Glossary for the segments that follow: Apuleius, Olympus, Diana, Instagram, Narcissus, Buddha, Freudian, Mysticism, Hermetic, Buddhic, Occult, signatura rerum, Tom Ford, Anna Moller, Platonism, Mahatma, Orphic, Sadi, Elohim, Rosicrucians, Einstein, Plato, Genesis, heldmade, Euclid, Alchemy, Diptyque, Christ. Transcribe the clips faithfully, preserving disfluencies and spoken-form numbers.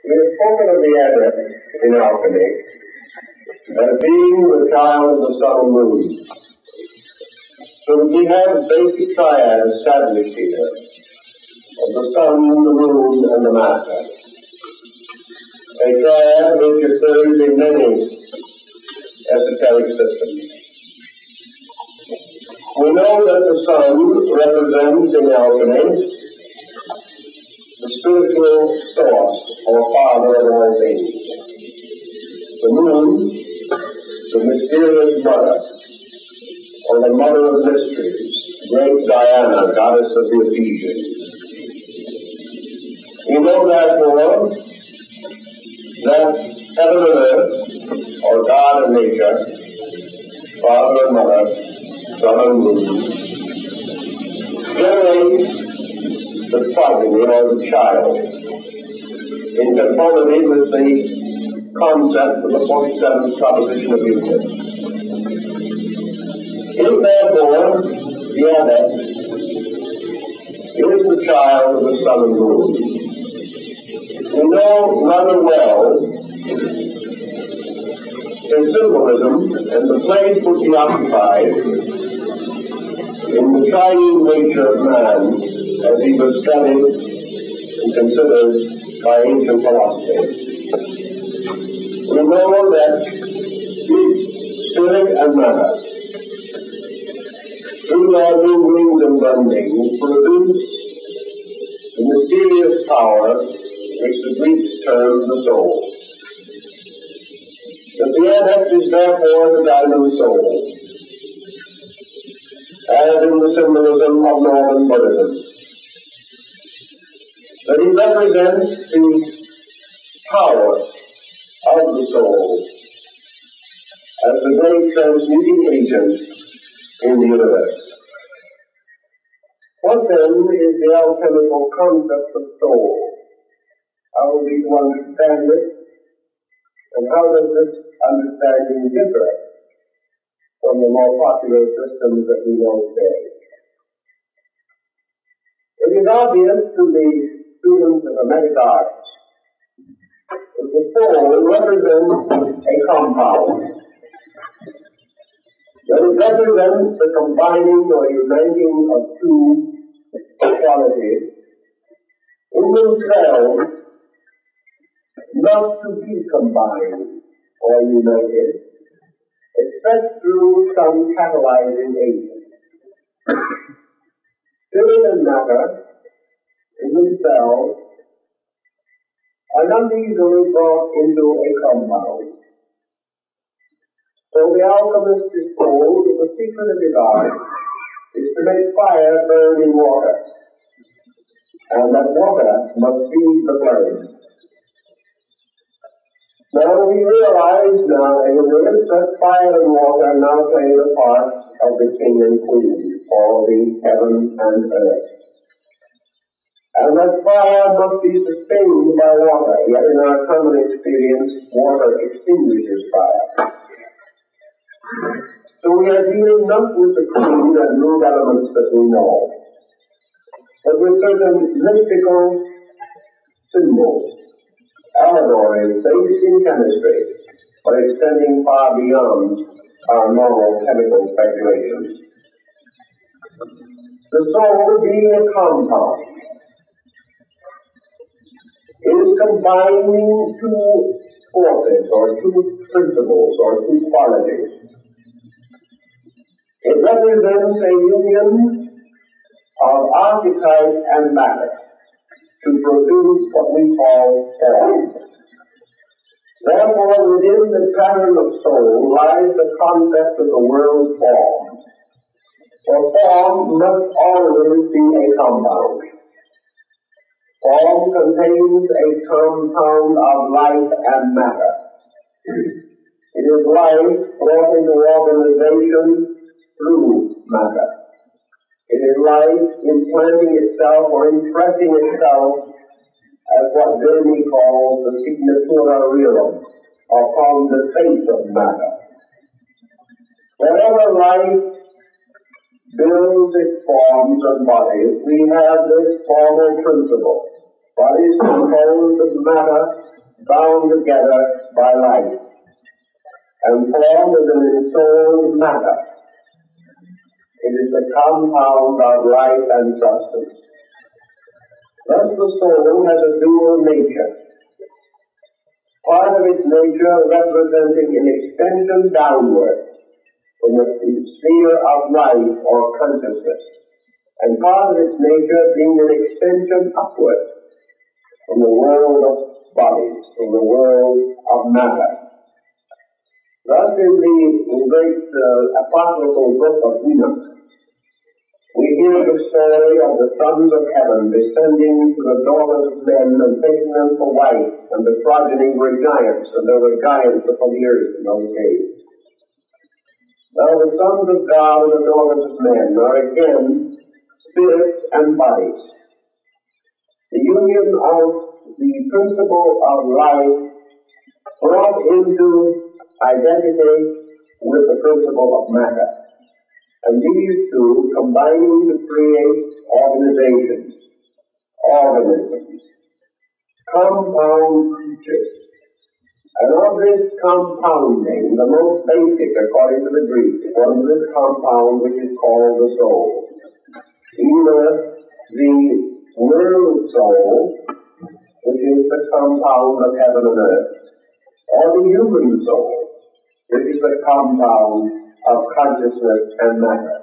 It is spoken of the adept in alchemy as being the child of the sun and moon. So we have the basic triad established here of the sun, the moon, and the master. A triad which occurs in many esoteric systems. We know that the sun represents in alchemy the spiritual source or father of all things. The moon, the mysterious mother, or the mother of mysteries, great Diana, goddess of the Ephesians. We know therefore that heaven and earth, or God and nature, father and mother, son and moon, generate the progeny or the child, in conformity with the concept of the forty-seventh proposition of Euclid. If therefore the adept is the child of the sun and moon, we know rather well in symbolism and the place which he occupies in the triune nature of man, as he was studied and considered by ancient philosophy. We know that each spirit and matter, through their wings and bending, produce the mysterious power which the Greeks termed the soul. That the adept is therefore the diamond soul, as in the symbolism of Northern Buddhism. That he represents the power of the soul as the great transmuting agent in the universe. What then is the alchemical concept of soul? How do you understand it? And how does this understanding differ from the more popular systems that we know today? It is obvious to the students of Hermetic arts, the soul represents a compound. That it represents the combining or uniting of two qualities in themselves not to be combined or united, except through some catalyzing agent. Spirit and matter in themselves are not easily brought into a compound. So the alchemist is told that the secret of his art is to make fire burn in water, and that water must feed the flame. Now we realize now in the world that fire and water now play the part of the king and queen, or the heaven and earth. And that fire must be sustained by water, yet in our common experience, water extinguishes fire. So we are dealing not with the crude and rude elements that we know, but with certain mystical symbols, allegories, based in chemistry, but extending far beyond our normal chemical speculations. The soul being a compound, it is combining two forces, or two principles, or two qualities. It represents a union of archetype and matter to produce what we call form. Therefore, within the pattern of soul lies the concept of the world form. For form must always be a compound. Form contains a compound of life and matter. It is life brought into organization through matter. It is life implanting itself or impressing itself as what Dante calls the signatura rerum, upon the face of matter. Wherever life builds its forms and bodies, we have this formal principle. Bodies composed of matter bound together by life, and formed as an ensouled matter. It is the compound of life and substance. Thus the soul has a dual nature. Part of its nature representing an extension downward in the sphere of life or consciousness, and part of its nature being an extension upward in the world of bodies, in the world of matter. Thus in the in great uh, apocryphal book of Enoch, we hear the story of the sons of heaven descending to the daughters of men and taking them for wife, and the progeny were giants, and there were giants upon the earth in those days. Now the sons of God and the daughters of men are again spirits and bodies. The union of the principle of life brought into identity with the principle of matter. And these two combining to create organizations, organisms, compound creatures. And of this compounding, the most basic, according to the Greeks, forms this compound which is called the soul. Either the world soul, which is the compound of heaven and earth, or the human soul, which is the compound of consciousness and matter.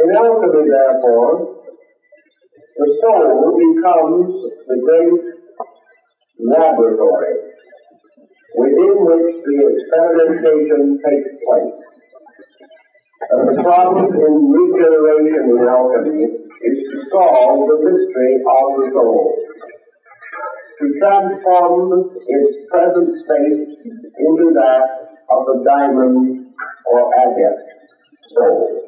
In alchemy, therefore, the soul becomes the great laboratory within which the experimentation takes place. And the problem in regeneration in alchemy is to solve the mystery of the soul, to transform its present state into that of the diamond or agate soul.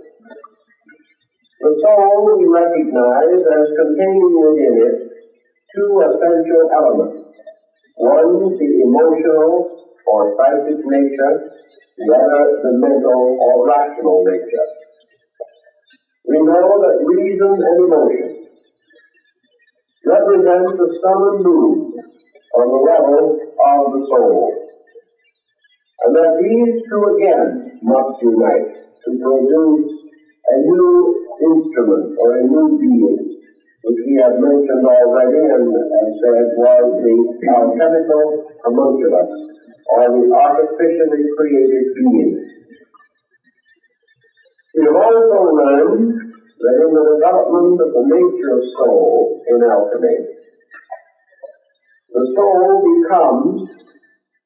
The soul we recognize as containing within it two essential elements. One, the emotional or psychic nature, the other, the mental or rational nature. We know that reason and emotion represent the sum and mood on the level of the soul, and that these two again must unite to produce a new instrument or a new being, which we have mentioned already and, and said was the alchemical homunculus, or the artificially created being. We have also learned that in the development of the nature of soul in alchemy, the soul becomes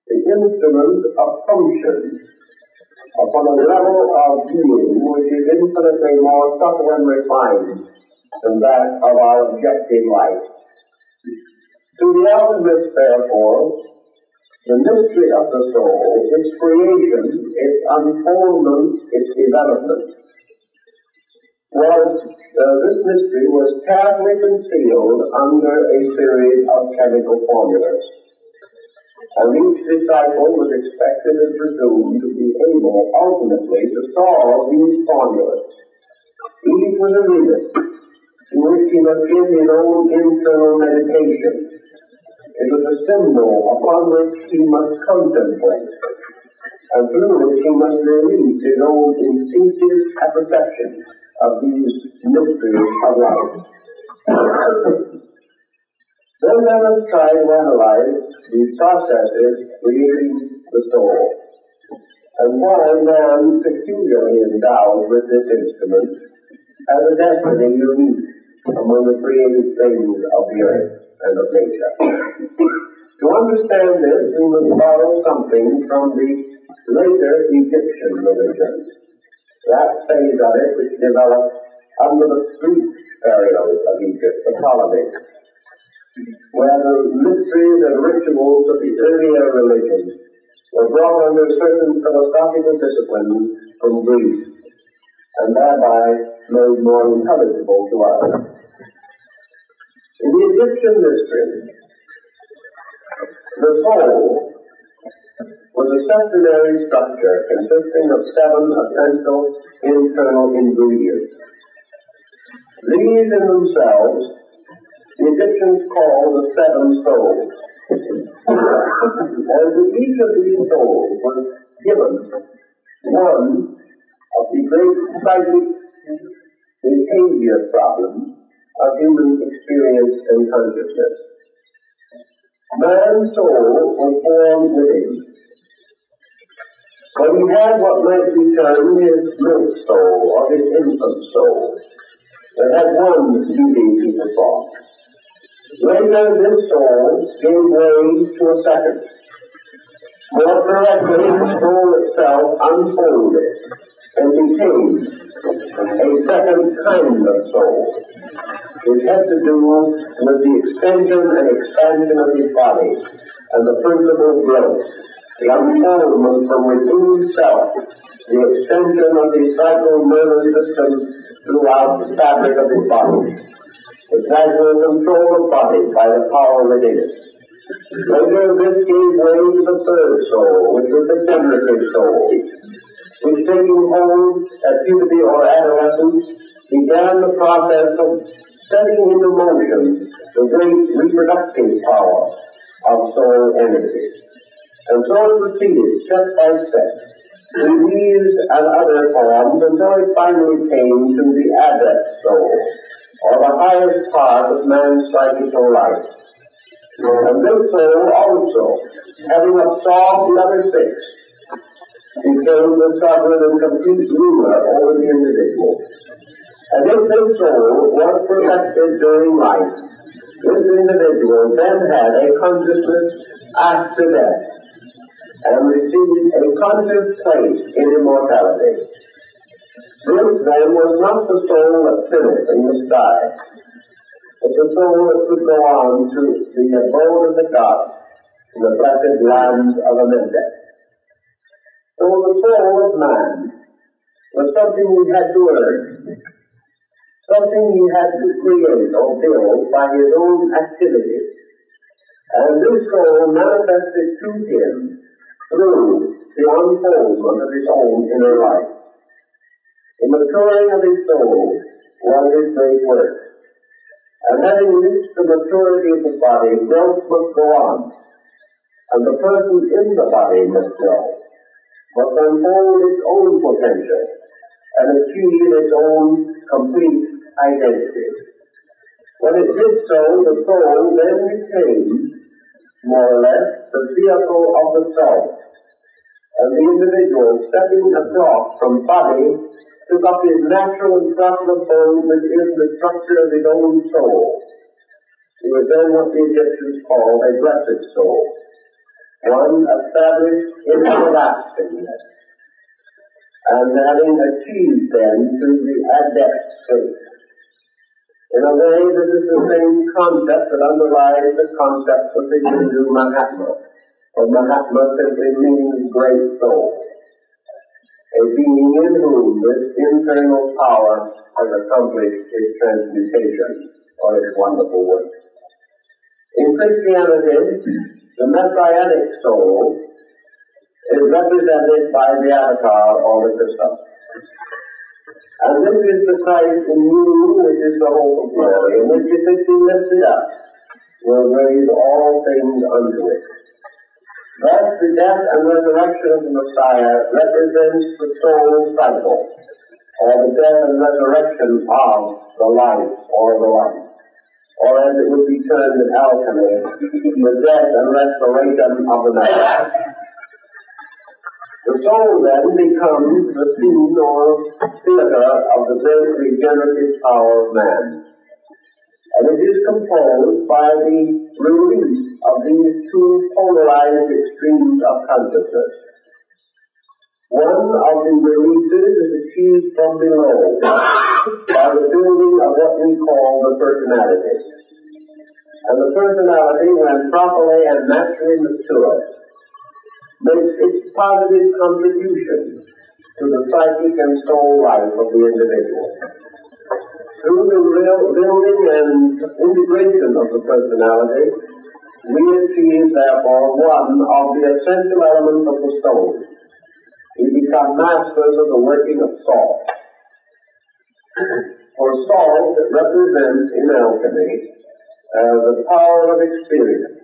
the instrument of function upon a level of being which is infinitely more subtle and refined than that of our objective life. To the alchemist, therefore, the mystery of the soul, its creation, its unfoldment, its development, was, uh, this mystery was carefully concealed under a series of chemical formulas. And each disciple was expected and presumed to be able, ultimately, to solve these formulas. Each was a reader, to which he must give his own internal meditation. It was a symbol upon which he must contemplate, and through which he must release his own instinctive apperception of these mysteries of life. Then let us try to analyze these processes creating the soul, and why man peculiarly endowed with this instrument has a destiny unique among the created things of the earth and of nature. To understand this, we must borrow something from the later Egyptian religion, that phase of it which developed under the Greek pharaohs of Egypt, the Ptolemies, where the mysteries and rituals of the earlier religions were brought under certain philosophical disciplines from Greece, and thereby made more intelligible to us. In the Egyptian mystery, the soul was a septenary structure consisting of seven essential internal ingredients. These in themselves the Egyptians call the seven souls. And to each of these souls was given one of the great psychic behavior problems of human experience and consciousness. Man's soul was born within. But he had what might be termed his milk soul, or his infant soul, that had one duty to perform. Later, this soul gave way to a second. More correctly, the soul itself unfolded and became a second kind of soul, which had to do with the extension and expansion of his body and the principle of growth. The unfoldment from within self, the extension of the psycho nervous system throughout the fabric of his body, the gradual control of body by the power within it. Later this gave way to the third soul, which was the generative soul, which taking hold at puberty or adolescence began the process of setting into motion the great reproductive power of soul energy. And so it proceeded, step by step, through these and other forms, until it finally came to the adept soul, or the highest part of man's psychical life. And this soul also, having absorbed the other six, became the sovereign and complete ruler over the individual. And if this soul was perfected during life, this individual then had a consciousness after death, and received a conscious place in immortality. This then was not the soul that sinned and was died, but the soul that could go on to the abode of the gods in the blessed lands of Olympus. So the soul of man was something he had to earn, something he had to create or build by his own activities, and this soul manifested to him through the unfoldment of his own inner life. The maturing of his soul was his great work. And having reached the maturity of the body, growth must go on, and the person in the body must grow, must unfold its own potential, and achieve its own complete identity. When it did so, the soul then became, more or less, the vehicle of the self, and the individual stepping across from body took up his natural and proper form within the structure of his own soul. He was then what the Egyptians call a blessed soul, one established in everlastingness, and having achieved then to the adept state. In a way, this is the same concept that underlies the concept of the Hindu Mahatma, or Mahatma simply meaning great soul, a being in whom this internal power has accomplished its transmutation, or its wonderful work. In Christianity, the Messianic soul is represented by the avatar or the Christos. And this is the Christ in you, which is the hope of glory, in which if it be lifted up, will raise all things unto it. Thus the death and resurrection of the Messiah represents the soul cycle, or the death and resurrection of the life, or the life, or as it would be termed in alchemy, the death and restoration of the man. The soul then becomes the scene or theater of the great regenerative power of man. And it is composed by the release of these two polarized extremes of consciousness. One of the releases is achieved from below by the building of what we call the personality. And the personality, when properly and naturally matured, makes its positive contribution to the psychic and soul life of the individual. Through the building and integration of the personality, we achieve, therefore, one of the essential elements of the soul. We become masters of the working of salt. For salt represents, in alchemy, as the power of experience,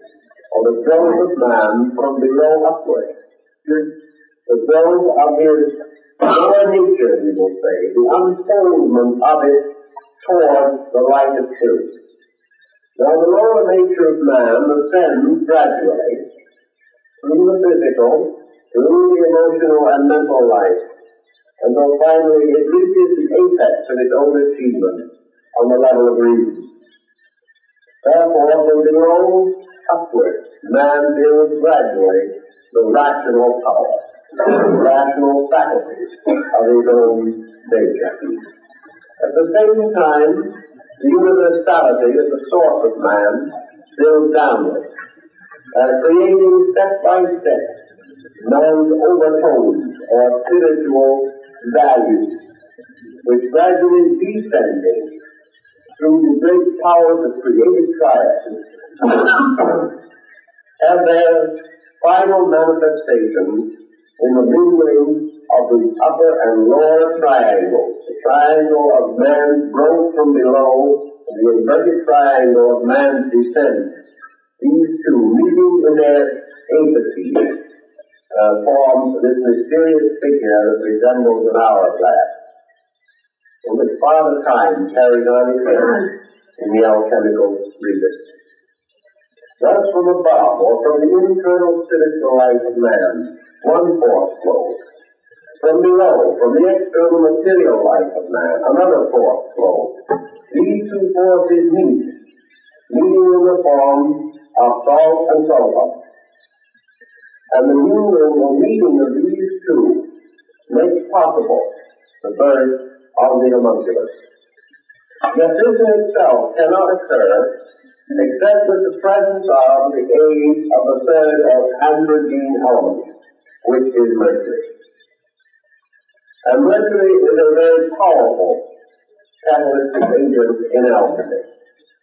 or the growth of man from below upward. The growth of his lower nature, you will say, the unfoldment of it towards the light of truth. Now the lower nature of man ascends gradually through the physical, through the emotional and mental life, until finally it reaches the apex of its own achievement on the level of reason. Therefore, from below upward, man builds gradually the rational power, the rational faculties of his own nature. At the same time, the universality of the source of man builds downward, uh, creating step by step man's overtones or spiritual values, which gradually descending through the great powers of creative science, and their final manifestations in the mingling of the upper and lower triangles, the triangle of man's growth from below and the inverted triangle of man's descent. These two meeting in their apathy uh, forms this mysterious figure that resembles an hourglass, in which Father Time carries on his hand in the alchemical rebus. Thus from above, or from the internal spiritual life of man, one force flows. From below, from the external material life of man, another force flows. These two forces meet, meeting in the form of salt and sulfur. And the union or meeting of these two makes possible the birth of the homunculus. Yet this in itself cannot occur except with the presence of the aid of the third or androgen element, which is mercury. And mercury is a very powerful catalytic agent in alchemy.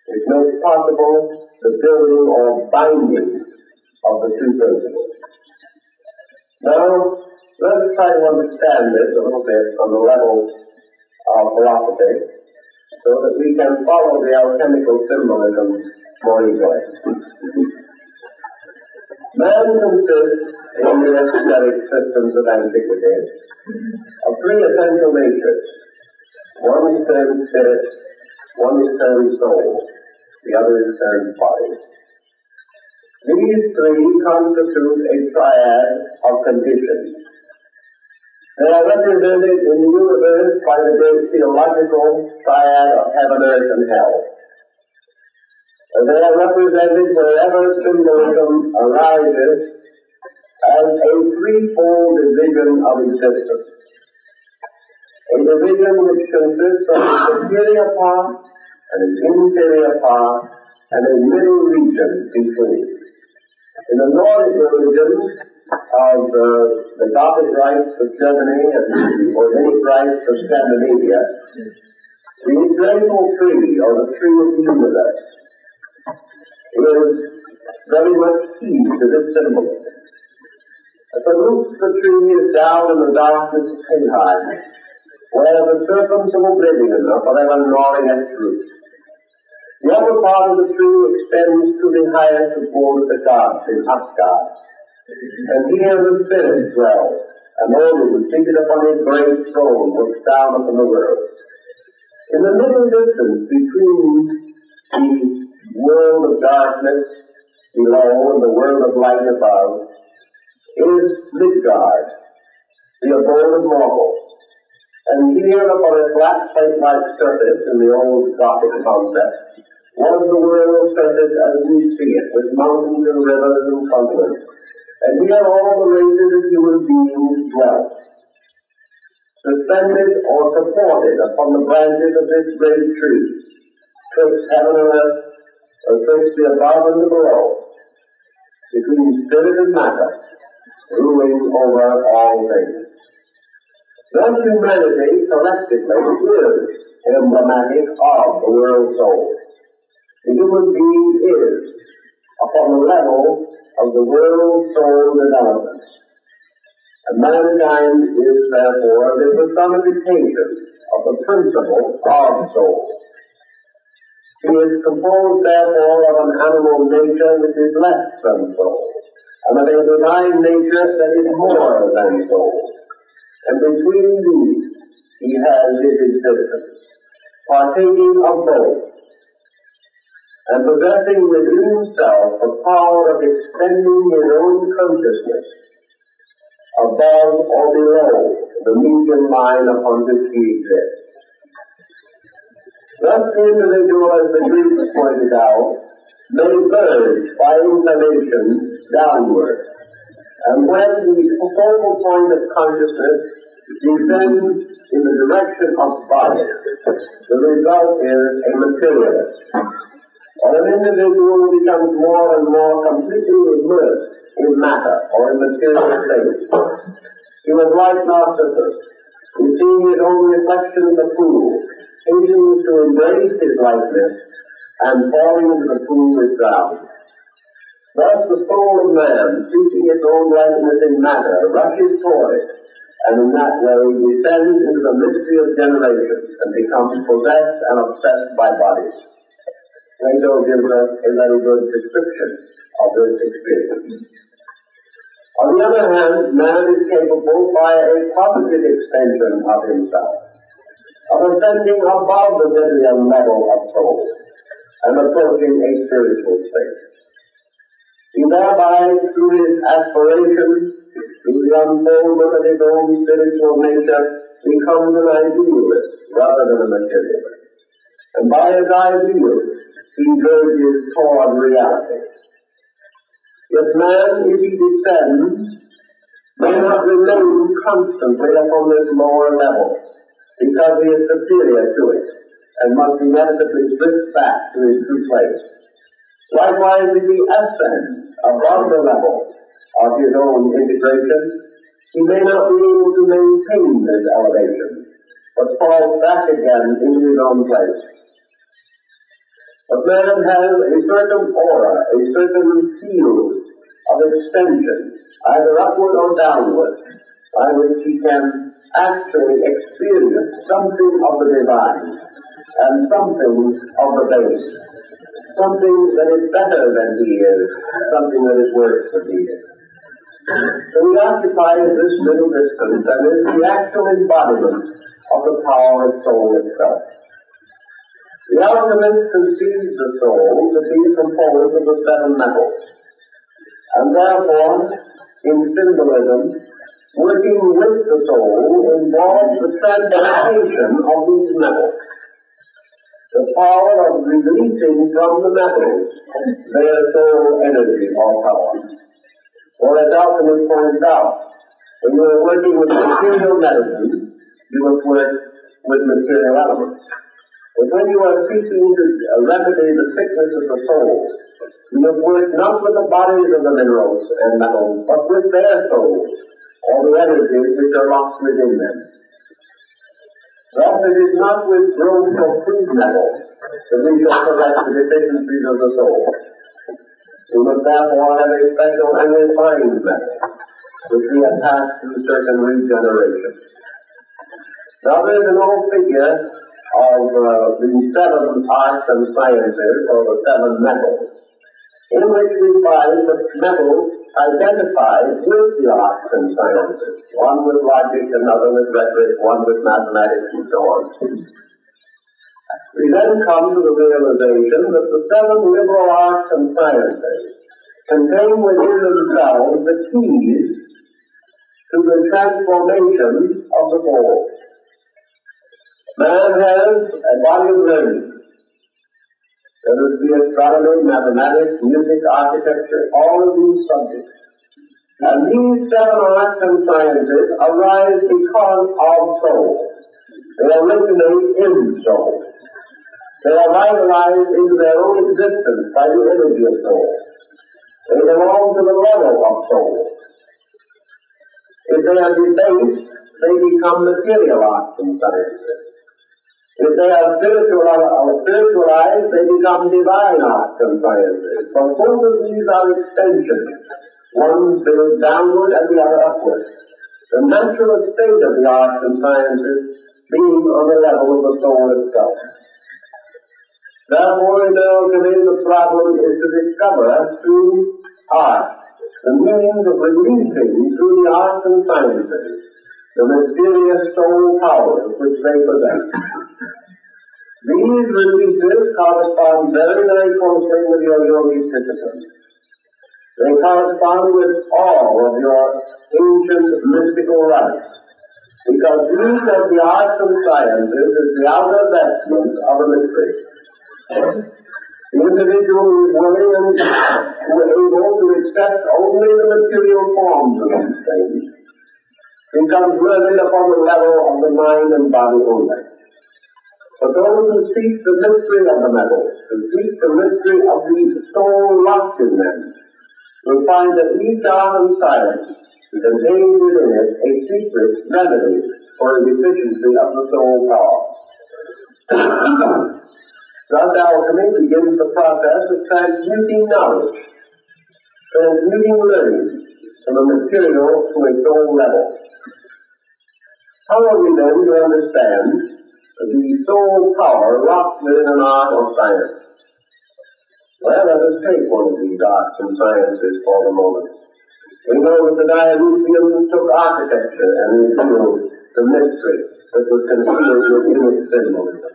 It makes possible the building or binding of the two principles. Now, let's try to understand this a little bit on the level of philosophy, so that we can follow the alchemical symbolism more easily. Man consists, in the aesthetic systems of antiquity, of three essential natures. One is termed spirit, one is termed soul, the other is termed body. These three constitute a triad of conditions. They are represented in the universe by the great theological triad of heaven, earth, and hell. And they are represented wherever symbolism arises as a threefold division of existence. A division which consists of a superior part, and an inferior part, and a middle region between. In the Nordic religions, of uh, the Gothic rites of Germany and the Ornic rites of Scandinavia, the eternal tree, or the tree of the universe, is very much key to this symbol. At the root of the tree is down in the darkness of Helheim, where the serpents of oblivion are forever gnawing at its roots. The other part of the tree extends to the highest of all the gods in Asgard, and here the spirit dwells, and Odin was seated upon his great throne, looks down upon the world. In the middle distance between the world of darkness below and the world of light above is Midgard, the abode of mortals. And here upon a flat plate-like surface in the old Gothic concept was the world surface as we see it, with mountains and rivers and continents. And here all the races of human beings dwell, suspended or supported upon the branches of this great tree, twixt heaven and earth, or twixt the above and the below, between spirit and matter, ruling over all things. Thus humanity collectively is emblematic of the world soul. The human being is upon the level of the world soul development. And mankind is therefore the personification of the principle of soul. She is composed, therefore, of an animal nature which is less than soul, and of a divine nature that is more than soul. And between these, he has his existence, partaking of both, and possessing within himself the power of extending his own consciousness above or below the median line upon which he exists. Thus the individual, as the Greeks pointed out, may verge by inclination downward, and when the focal point of consciousness descends in the direction of body, the result is a materialist. Or an individual becomes more and more completely immersed in matter or in material things. He was like Narcissus, who seeing his own reflection in the pool, hastening to embrace his likeness, and falling into the pool is drowned. Thus the soul of man, seeking its own likeness in matter, rushes toward it, and in that way descends into the mystery of generations and becomes possessed and obsessed by bodies. Plato gives us a very good description of this experience. On the other hand, man is capable, by a positive extension of himself, of ascending above the material level of soul, and approaching a spiritual state. He thereby, through his aspirations, through the unfoldment of his own spiritual nature, becomes an idealist rather than a materialist. And by his ideal, he verges toward reality. If man, if he descends, may not remain constantly upon this lower level, because he is superior to it, and must inevitably drift back to his true place. Likewise, if he ascends above the level of his own integration, he may not be able to maintain this elevation, but falls back again in his own place. But man has a certain aura, a certain field of extension, either upward or downward, by which he can actually experience something of the divine, and something of the base, something that is better than he is, something that is worse than he is. So he occupies this middle distance, and is the actual embodiment of the power of soul itself. The alchemist conceives the soul to be composed of the seven metals, and therefore, in symbolism, working with the soul involves the transmutation of these metals, the power of releasing from the metals their soul energy or power. For as alchemist points out, when you are working with material medicine, you must work with material elements. But when you are seeking to remedy the sickness of the soul, you must work not with the bodies of the minerals and metals, but with their souls, or the energies which are locked within them. Thus it is not with growth or food metals that we shall correct the deficiencies of the soul. We must therefore have a special and refined metal, which we have passed through certain regeneration. Now there is an old figure of uh, the seven arts and sciences, or the seven metals, in which we find the metals identified with the arts and sciences, one with logic, another with rhetoric, one with mathematics, and so on. We then come to the realization that the seven liberal arts and sciences contain within themselves the keys to the transformation of the whole. Man has a body of learning. There is the astronomy, mathematics, music, architecture, all of these subjects. And these seven arts and sciences arise because of soul. They originate in soul. They are vitalized into their own existence by the energy of soul. They belong to the level of soul. If they are debased, they become material arts and sciences. If they are spiritualized, they become divine arts and sciences. For both of these are extensions, one builds downward and the other upward, the natural state of the arts and sciences being on the level of the soul itself. Now, more and more today, the problem is to discover through art the means of releasing through the arts and sciences the mysterious soul powers which they possess. These releases correspond very, very closely with your yogic discipline. They correspond with all of your ancient mystical rites, because each of the arts and sciences is the outer vestment of a mystery. The individual who is willing and who is able to accept only the material forms of these things becomes worthy upon the level of the mind and body only. But those who seek the mystery of the metals, who seek the mystery of the soul locked in them, will find that each art and science contains within it a secret remedy for the deficiency of the soul power. Thus alchemy begins the process of transmuting knowledge, transmuting learning from a material to a soul level. How are we then to understand the soul power locked within an art or science? Well, let us take one of these arts and sciences for the moment. We know that the Dionysians took architecture and revealed the mystery that was concealed within its symbolism.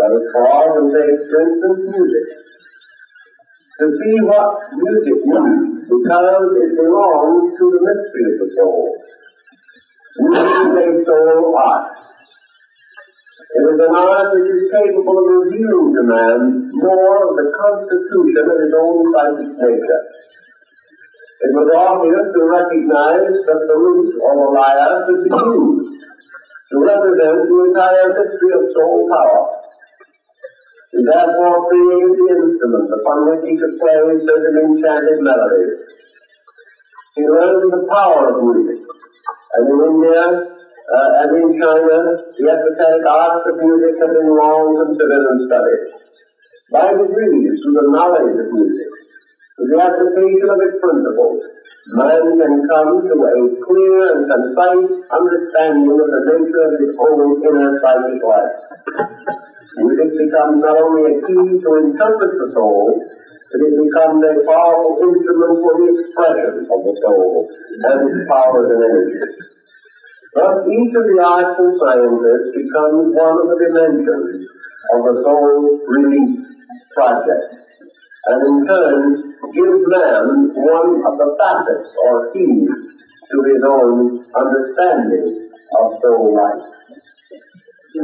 Let us pause and take, for instance, music. To see what music means, because it belongs to the mystery of the soul. Music is a soul art. It is an art which is capable of revealing to man more of the constitution of his own psychic nature. It was obvious to recognize that the root or the lyre could be used to represent the entire mystery of soul power. He therefore created the instrument upon which he could play certain enchanted melodies. He learned the power of music, and in India, Uh, and in China, the esoteric arts of music have been long considered and studied. By degrees, through the knowledge of music, through the application of its principles, man can come to a clear and concise understanding of the nature of his own inner psychic life. Music becomes not only a key to interpret the soul, but it becomes a powerful instrument for the expression of the soul and its powers and energies. Thus, each of the arts and sciences becomes one of the dimensions of the soul release project, and in turn gives man one of the facets or keys to his own understanding of soul life.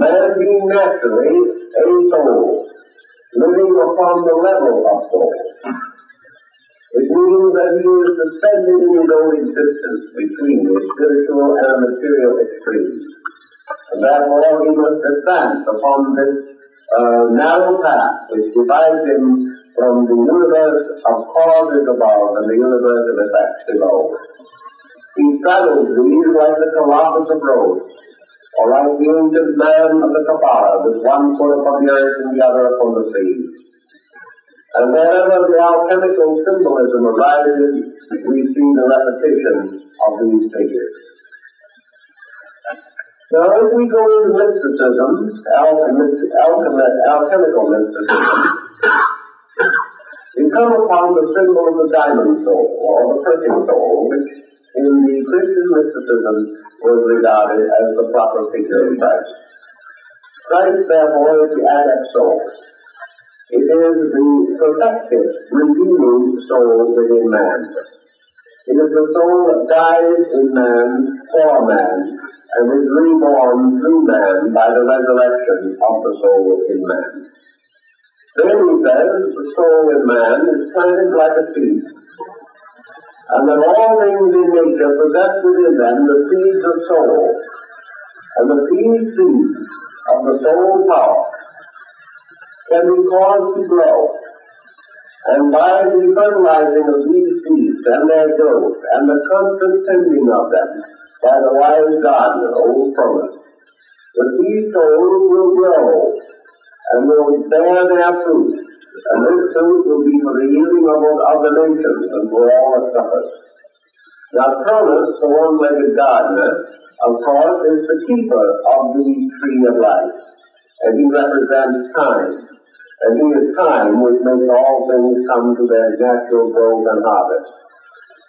Man being naturally a soul, living upon the level of soul, it means that he is suspended in his own existence between the spiritual and material extremes. And therefore he must advance upon this uh, narrow path which divides him from the universe of causes above and the universe of effects below. He straddles these like the Colossus of Rhodes, or like the ancient man of the Cabbala, with one foot upon the earth and the other upon the sea. And wherever the alchemical symbolism arises, we see the repetition of these figures. Now, if we go into mysticism, alchemist, alchemist, alchemical mysticism, we come upon the symbol of the diamond soul, or the pricking soul, which in the Christian mysticism was regarded as the proper figure of Christ. Christ, therefore, is the adept soul. It is the perfective, redeeming soul within man. It is the soul that dies in man for man and is reborn through man by the resurrection of the soul in man. Then he says the soul in man is planted like a seed, and that all things in nature possess within them the seeds of soul, and the seed seeds of the soul power can be caused to grow, and by the fertilizing of these seeds and their growth, and the constant tending of them by the wise gardener, old promise, that these souls will grow, and will bear their fruit, and this fruit will be for the healing of other nations, and for all that suffers. Now Cronus, the one-legged gardener, of course, is the keeper of the tree of life, and he represents time. a unit time which makes all things come to their natural growth and harvest.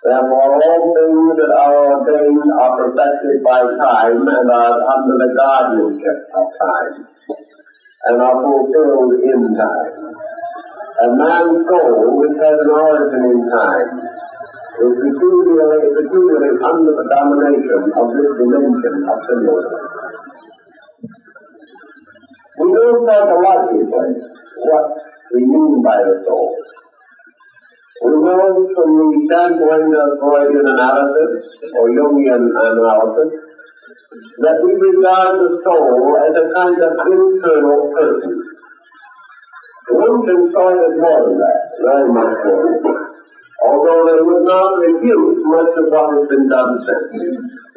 Therefore all things that are ordained are perfected by time and are under the guardianship of time, and are fulfilled in time. A man's soul, which has an origin in time, is peculiarly, peculiarly under the domination of this dimension of symbolism. We don't psychologically what we mean by the soul. We know from the standpoint of Freudian analysis, or Jungian analysis, that we regard the soul as a kind of internal person. One can find it more than that, very much more, although they would not refute much of what has been done since.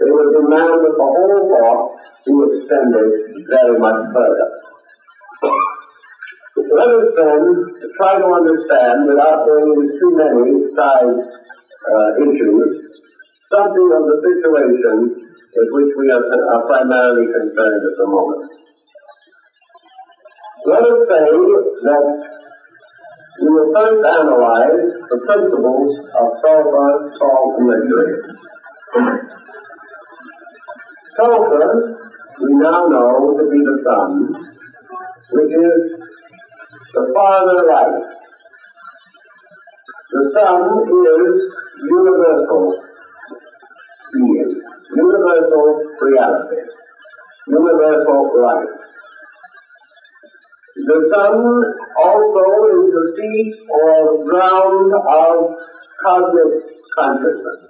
They would demand that the whole thought be extended very much further. Let us then try to understand, without going into too many side uh, issues, something of the situation with which we are, are primarily concerned at the moment. Let us say that we will first analyze the principles of sulfur, salt, and mercury. Sulfur, we now know to be the sun, which is the farther light. The sun is universal being, universal reality, universal light. The sun also is the seat or ground of cosmic consciousness.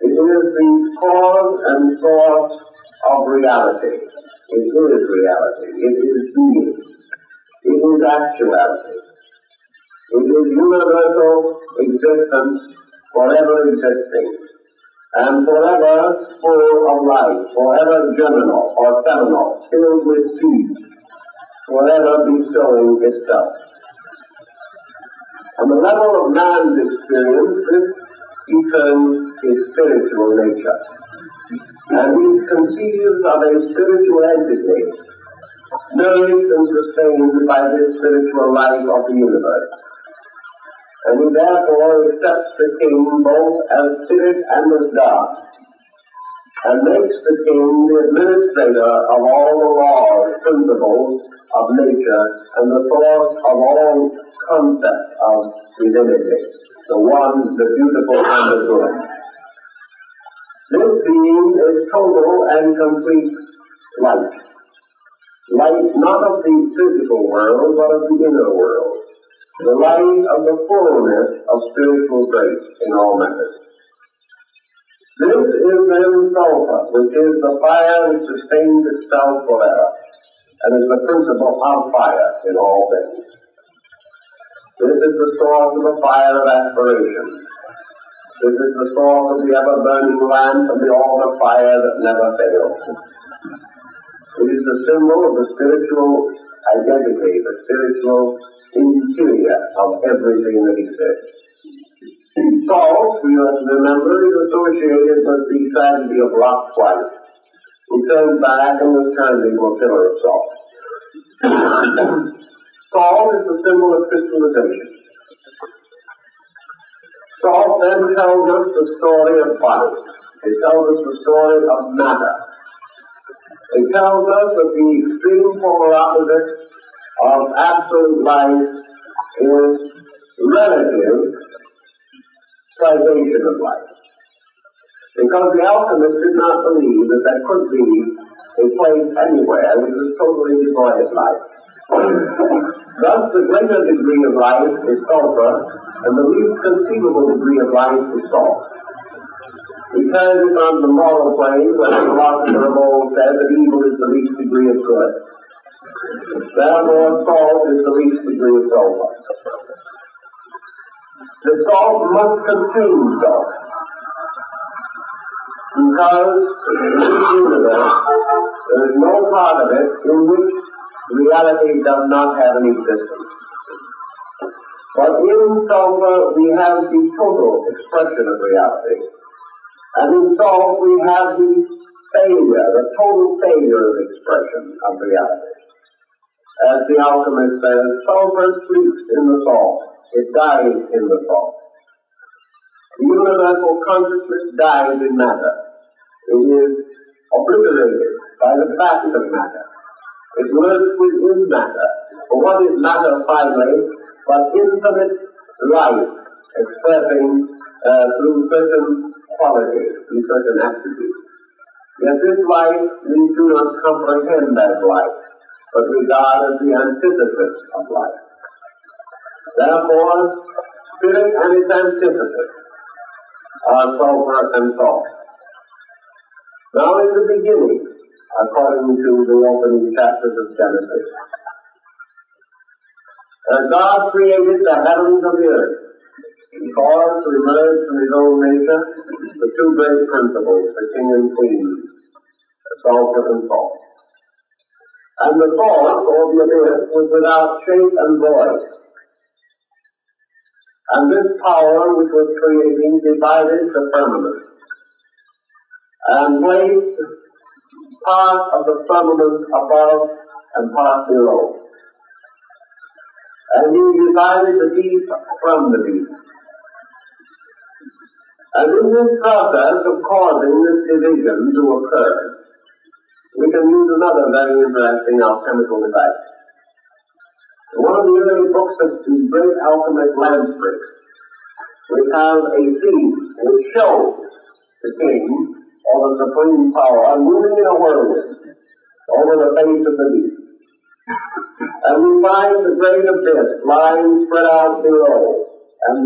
It is the cause and source of reality. It is reality. It is being. It is actuality. It is universal existence, forever existing, and forever full of life, forever germinal or seminal, filled with seeds, forever bestowing itself. On the level of man's experience, this etern is spiritual nature, and he conceives of a spiritual entity, nourished and sustained by this spiritual life of the universe, and he therefore accepts the king both as spirit and as God, and makes the king the administrator of all the laws, principles of nature, and the source of all concept of divinity, the one, the beautiful, and the good. This being is total and complete light. Light not of the physical world, but of the inner world. The light of the fullness of spiritual grace in all matters. This is then sulfur, which is the fire which sustains itself forever, and is the principle of fire in all things. This is the source of the fire of aspiration. This is the source of the ever-burning lamp of the altar fire that never fails. It is the symbol of the spiritual identity, the spiritual interior of everything that exists. Salt, we must remember, is associated with the tragedy of rock twice. He turns back and returns into a pillar of salt. Salt is the symbol of crystallization. Salt then tells us the story of body. It tells us the story of matter. It tells us that the extreme polar opposite of absolute life is relative privation of life, because the alchemists did not believe that there could be a place anywhere which was totally devoid of life. Thus the greater degree of life is sulfur, and the least conceivable degree of life is salt. We turn it on the moral plane, where the philosopher of old said that evil is the least degree of good. Therefore salt is the least degree of sulfur. The salt must contain salt, because in this universe there is no part of it in which reality does not have an existence. But in sulfur we have the total expression of reality, and in salt we have the failure, the total failure of expression of reality. as the alchemist says, childbirth sleeps in the fall. It dies in the fall. The universal consciousness dies in matter. It is obliterated by the fact of matter. It lives within matter. For what is matter finally but infinite life expressing uh, through certain qualities, through certain attributes. Yet this life we do not comprehend as life, but regard as the antithesis of life. Therefore, spirit and its antithesis are sulphur and salt. Now in the beginning, according to the opening chapters of Genesis, uh, God created the heavens and the earth, and caused to emerge from his own nature the two great principles, the king and queen, the sulphur and salt. And the form, or the abyss, was without shape and void. And this power which was creating divided the firmament and placed part of the firmament above and part below. And he divided the deep from the deep. And in this process of causing this division to occur, we can use another very interesting alchemical device. One of the early books of the great alchemist Lansbury, we have a scene which shows the king or the supreme power moving in a whirlwind over the face of the deep. And we find the great abyss lying spread out below, and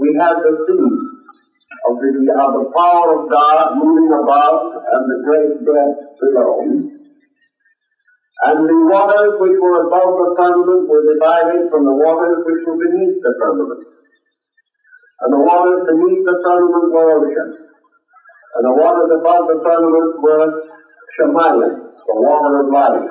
we have the scene of the, of the power of God moving above and the great depth below. And the waters which were above the firmament were divided from the waters which were beneath the firmament. And the waters beneath the firmament were oceans. And the waters above the firmament were Shamayim, the water of life.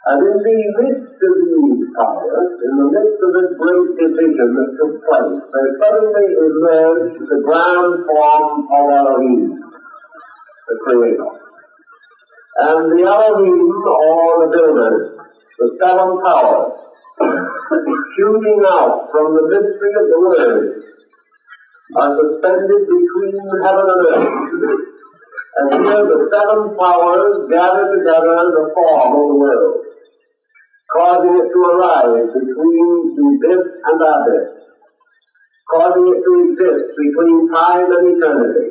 And in the midst of these powers, in the midst of this great division that took place, there suddenly emerged the ground form of Elohim, the Creator. And the Elohim, or the builders, the seven powers, shooting out from the mystery of the word, are suspended between heaven and earth. And here the seven powers gather together the form of the world, causing it to arise between the abyss and abyss, causing it to exist between time and eternity,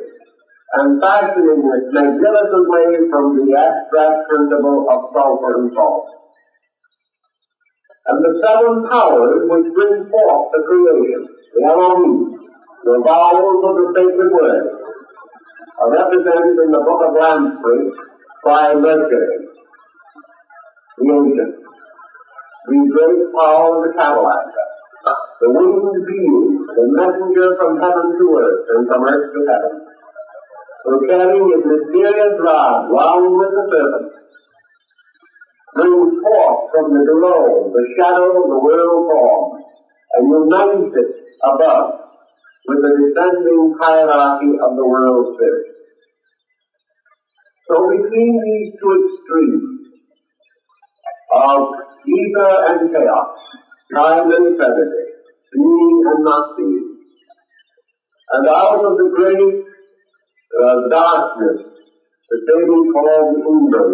and fashioning it magnificently from the abstract principle of sulphur and salt. And the seven powers which bring forth the creation, the Elohim, the vowels of the sacred word, are represented in the book of Lansbury by Mercury, the ancient, the great power of the catalyzer, the winged being, the messenger from heaven to earth and from earth to heaven, who carrying his mysterious rod wound with the serpent, brings forth from the below the shadow of the world form, and unites it above with the descending hierarchy of the world spirit. So between these two extremes of ether and chaos, time and eternity, being and not being, and out of the great Uh, darkness, the daily called the umbra,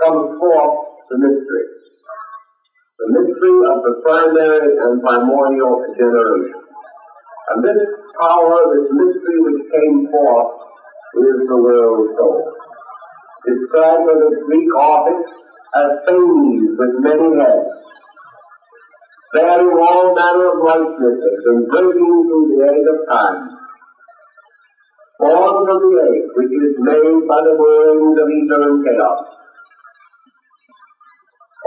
comes forth the mystery. The mystery of the primary and primordial generation. And this power, this mystery which came forth, is the world soul. Described by the Greek Orphic as Ptolemies with many heads, bearing all manner of likenesses and breaking through the age of time. Born from the egg which is made by the whirlwind of ether and chaos.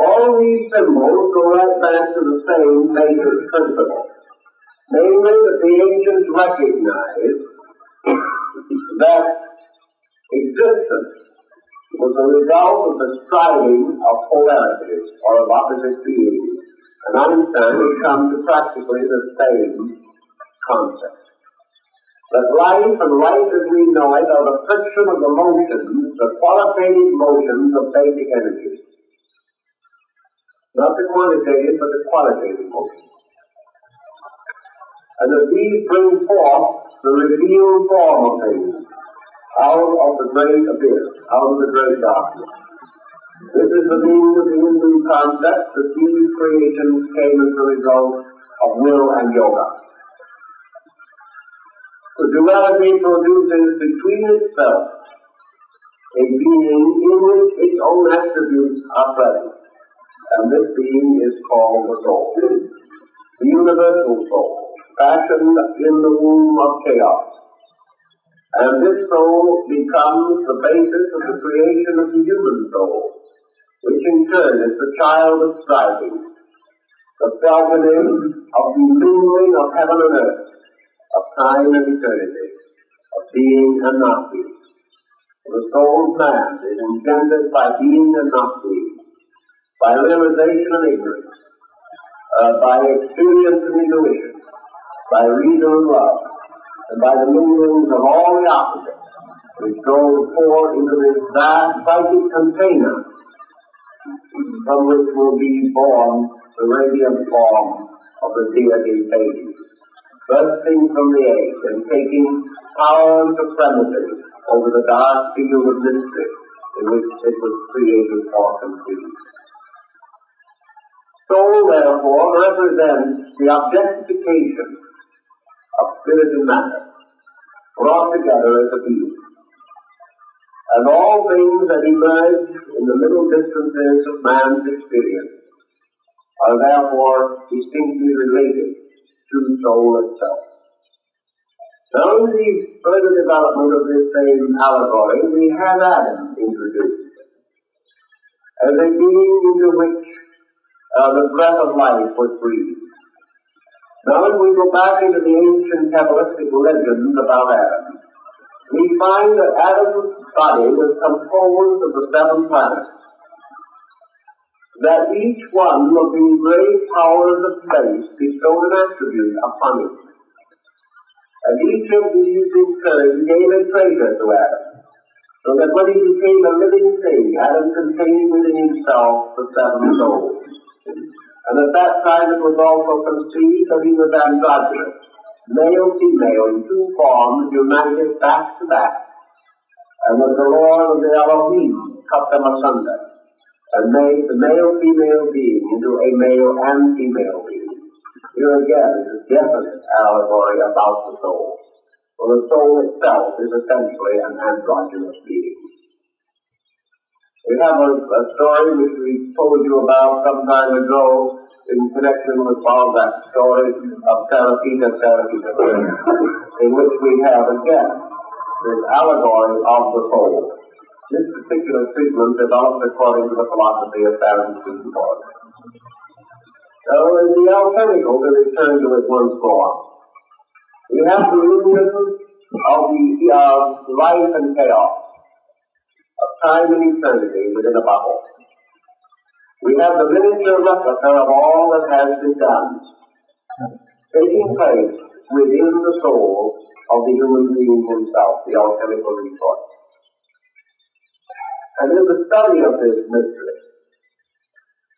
All these symbols go right back to the same basic principle, namely that the ancients recognized that existence was the result of the striving of polarities or of opposite beings, and Einstein has come to practically the same concept. That life and life as we know it are the friction of the motions, the qualitative motions of basic energy. not the quantitative but the qualitative books. And that these bring forth the revealed form of things out of the great abyss, out of the great darkness. This is the meaning of the Hindu concept that these creations came as the result of will and yoga. The duality produces between itself a being in which its own attributes are present, and this being is called the soul, the universal soul, fashioned in the womb of chaos. And this soul becomes the basis of the creation of the human soul, which in turn is the child of striving, the falconing of the mingling of heaven and earth, of time and eternity, of being and not being. The soul's man is engendered by being and not being, by realization and ignorance, uh, by experience and intuition, by reason and love, and by the minglings of all the opposites, which goes forth into this vast psychic container, from which will be born the radiant form of the deity baby, bursting from the egg and taking power and supremacy over the dark field of mystery in which it was created or conceived. Soul, therefore, represents the objectification of spirit and matter, brought together as a being. And all things that emerge in the middle distances of man's experience are therefore distinctly related to soul itself. Now, in the further development of this same allegory, we have Adam introduced as a being into which uh, the breath of life was breathed. Now, if we go back into the ancient Kabbalistic legends about Adam, we find that Adam's body was composed of the seven planets, that each one of these great powers of space bestowed an attribute upon it. And each of these in turn gave a treasure to Adam, so that when he became a living thing, Adam contained within himself the seven souls. And at that time it was also conceived that he was androgynous, male-female in two forms united back to back, and that the Lord of the Elohim cut them asunder, and made the male-female being into a male and female being. Here again is a definite allegory about the soul, for the soul itself is essentially an androgynous being. We have a, a story which we told you about some time ago in connection with all that story of Sarafina, Sarafina, in which we have again this allegory of the soul. This particular treatment developed according to the philosophy of Paracelsus. So, in the alchemical, to return to it once more, we have the union of the uh, life and chaos, of time and eternity within a bubble. We have the miniature replica of all that has been done, taking place within the soul of the human being himself, the alchemical resource. And in the study of this mystery,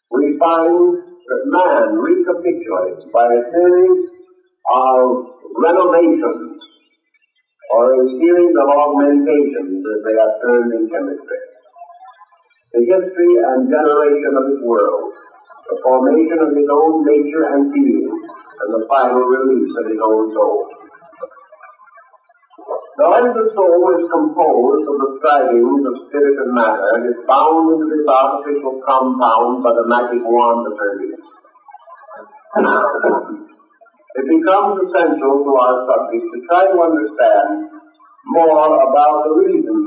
we find that man recapitulates by a series of renovations, or a series of augmentations as they are termed in chemistry, the history and generation of his world, the formation of his own nature and being, and the final release of his own soul. Now, as the soul is composed of the strivings of spirit and matter, and is bound into this artificial compound by the magic wand of Hermes, it becomes essential to our subject to try to understand more about the reasons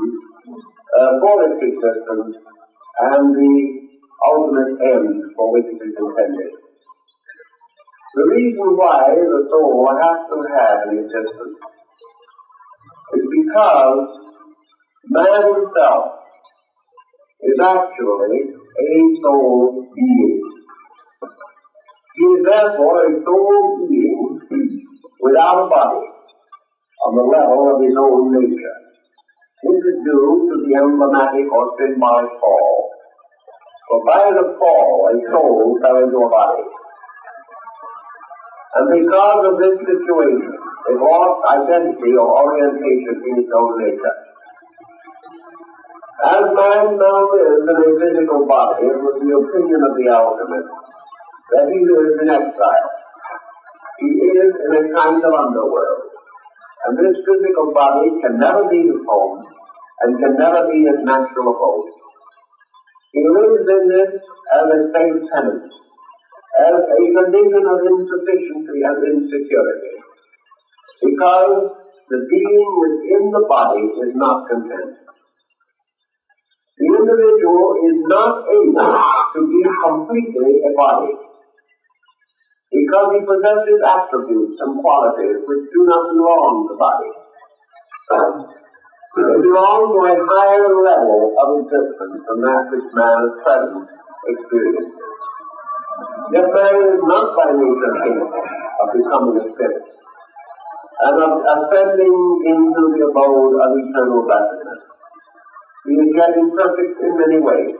uh, for its existence and the ultimate end for which it is intended. The reason why the soul has to have an existence is because man himself is actually a soul being. He is therefore a soul being without a body on the level of his own nature. This is due to the emblematic or symbolic fall, For by the fall, a soul fell into a body. And because of this situation, it lost identity or orientation in its own nature. As man now lives in a physical body, it was the opinion of the alchemists that he lives in exile. He is in a kind of underworld. And this physical body can never be his home and can never be his natural abode. He lives in this as a state penance, as a condition of insufficiency and insecurity, because the being within the body is not content. The individual is not able to be completely a body, because he possesses attributes and qualities which do not belong to the body. They belong to a higher level of existence than that which man at present experiences. Yet man is not by nature capable of becoming a spirit, and of ascending into the abode of eternal blessedness. He is yet imperfect in many ways,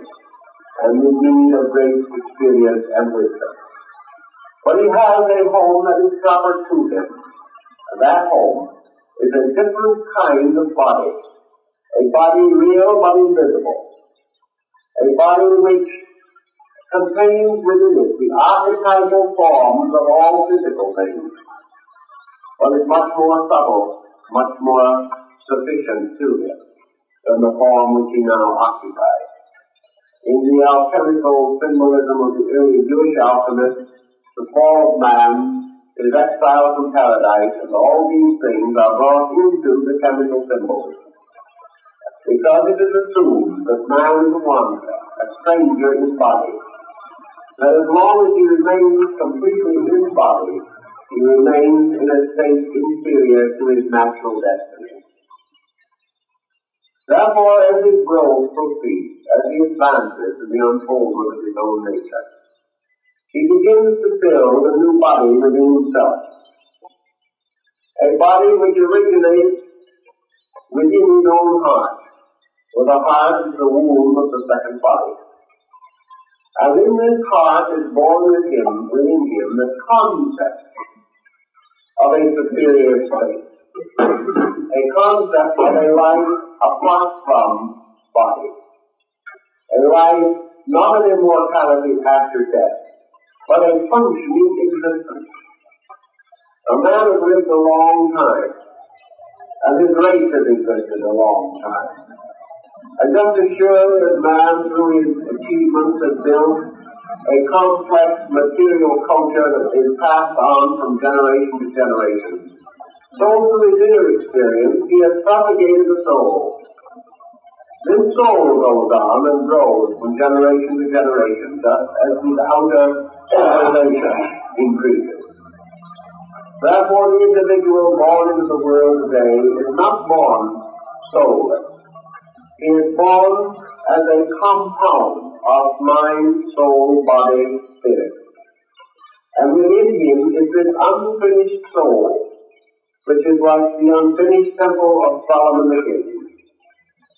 and in need of great experience and wisdom. But he has a home that is proper to him, and that home is a different kind of body, a body real but invisible, a body which contains within it the archetypal forms of all physical things. But it's much more subtle, much more sufficient to him than the form which he now occupies. In the alchemical symbolism of the early Jewish alchemists, the fall of man is exile from paradise, and all these things are brought into the chemical symbolism, because it is assumed that man is a wanderer, a stranger in his body, that as long as he remains completely in his body, he remains in a state inferior to his natural destiny. Therefore, as his growth proceeds, as he advances in the unfoldment of his own nature, he begins to build a new body within himself, a body which originates within his own heart, for the heart is the womb of the second body. And in this heart is born with him, within him, the concept of a superior place, a concept of a life apart from body, a life not an immortality after death, but a functioning existence. A man has lived a long time, and his race has existed a long time. And just as surely as man, through his achievements, has built a complex material culture that is passed on from generation to generation, so through his inner experience, he has propagated a soul. This soul goes on and grows from generation to generation, just as his outer civilization increases. Therefore, the individual born into the world today is not born soulless. He is born as a compound of mind, soul, body, spirit. And within him is this unfinished soul, which is like the unfinished temple of Solomon the King,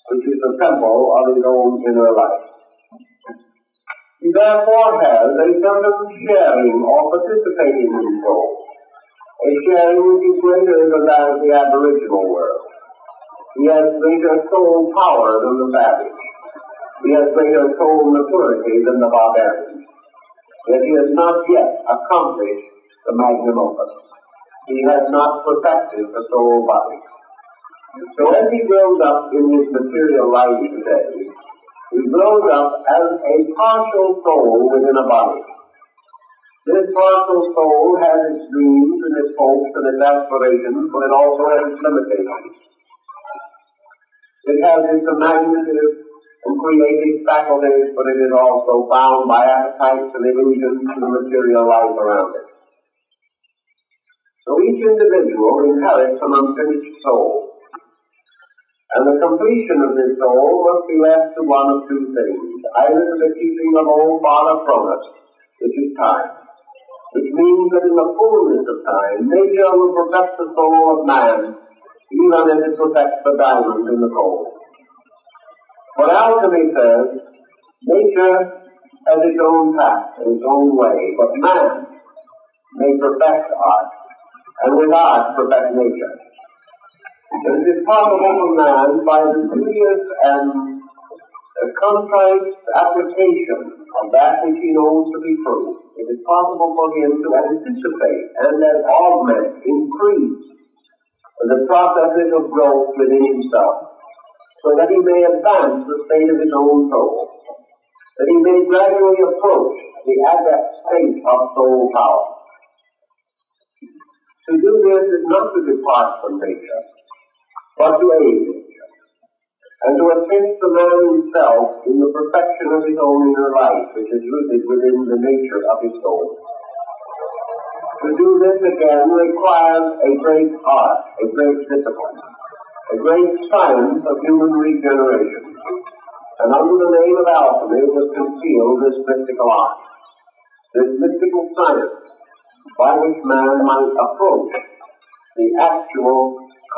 which is the temple of his own inner life. He therefore has a certain sharing or participating in his soul, a sharing which is greater than that of the aboriginal world. He has greater soul power than the savage. He has greater soul maturity than the barbarian. Yet he has not yet accomplished the magnum opus. He has not perfected the soul body. So as he grows up in his material life today, he grows up as a partial soul within a body. This partial soul has its dreams and its hopes and its aspirations, but it also has its limitations. It has its imaginative and creative faculties, but it is also bound by appetites and illusions to the material life around it. So each individual inherits an unfinished soul, and the completion of this soul must be left to one of two things, either to the keeping of old Father Cronus, which is time, which means that in the fullness of time, nature will perfect the soul of man, even as it protects the diamond in the coal. But alchemy says, nature has its own path and its own way, but man may perfect art, and with art perfect nature. And it is possible for man, by the serious and the concise application of that which he knows to be true, it is possible for him to anticipate and then augment, increase the processes of growth within himself, so that he may advance the state of his own soul, that he may gradually approach the adept state of soul power. To do this is not to depart from nature, but to aid nature, and to assist the man himself in the perfection of his own inner life, which is rooted within the nature of his soul. To do this again requires a great art, a great discipline, a great science of human regeneration, and under the name of alchemy was concealed this mystical art, this mystical science, by which man might approach the actual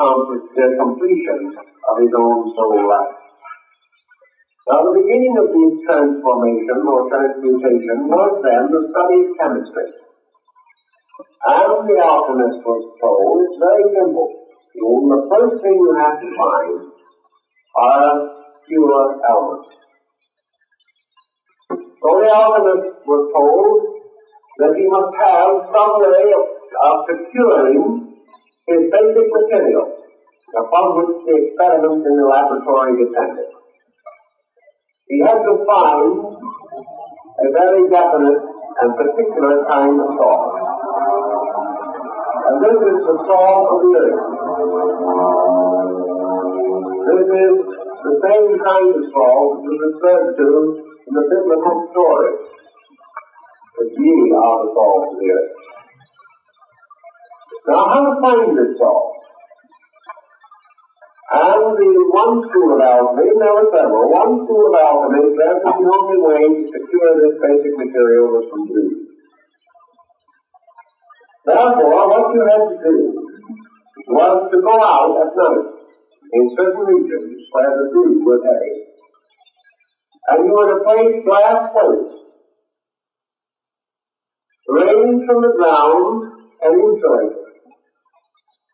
The completion of his own soul life. Now, the beginning of this transformation or transmutation was then the study of chemistry. As the alchemist was told, it's very simple. The first thing you have to find are pure elements. So the alchemist was told that he must have some way of, of securing his basic material, upon which the experiments in the laboratory depended. He had to find a very definite and particular kind of salt. And this is the salt of the earth. This is the same kind of salt that is referred to in the biblical story, the beauty of the salt of the earth. Now, how to find this salt? And the one school of alchemy, there were several, one school of alchemy said that the only way to secure this basic material was from you. Therefore, what you had to do was to go out at night in certain regions where the dew was heavy, and you were to place glass plates raised from the ground and insulated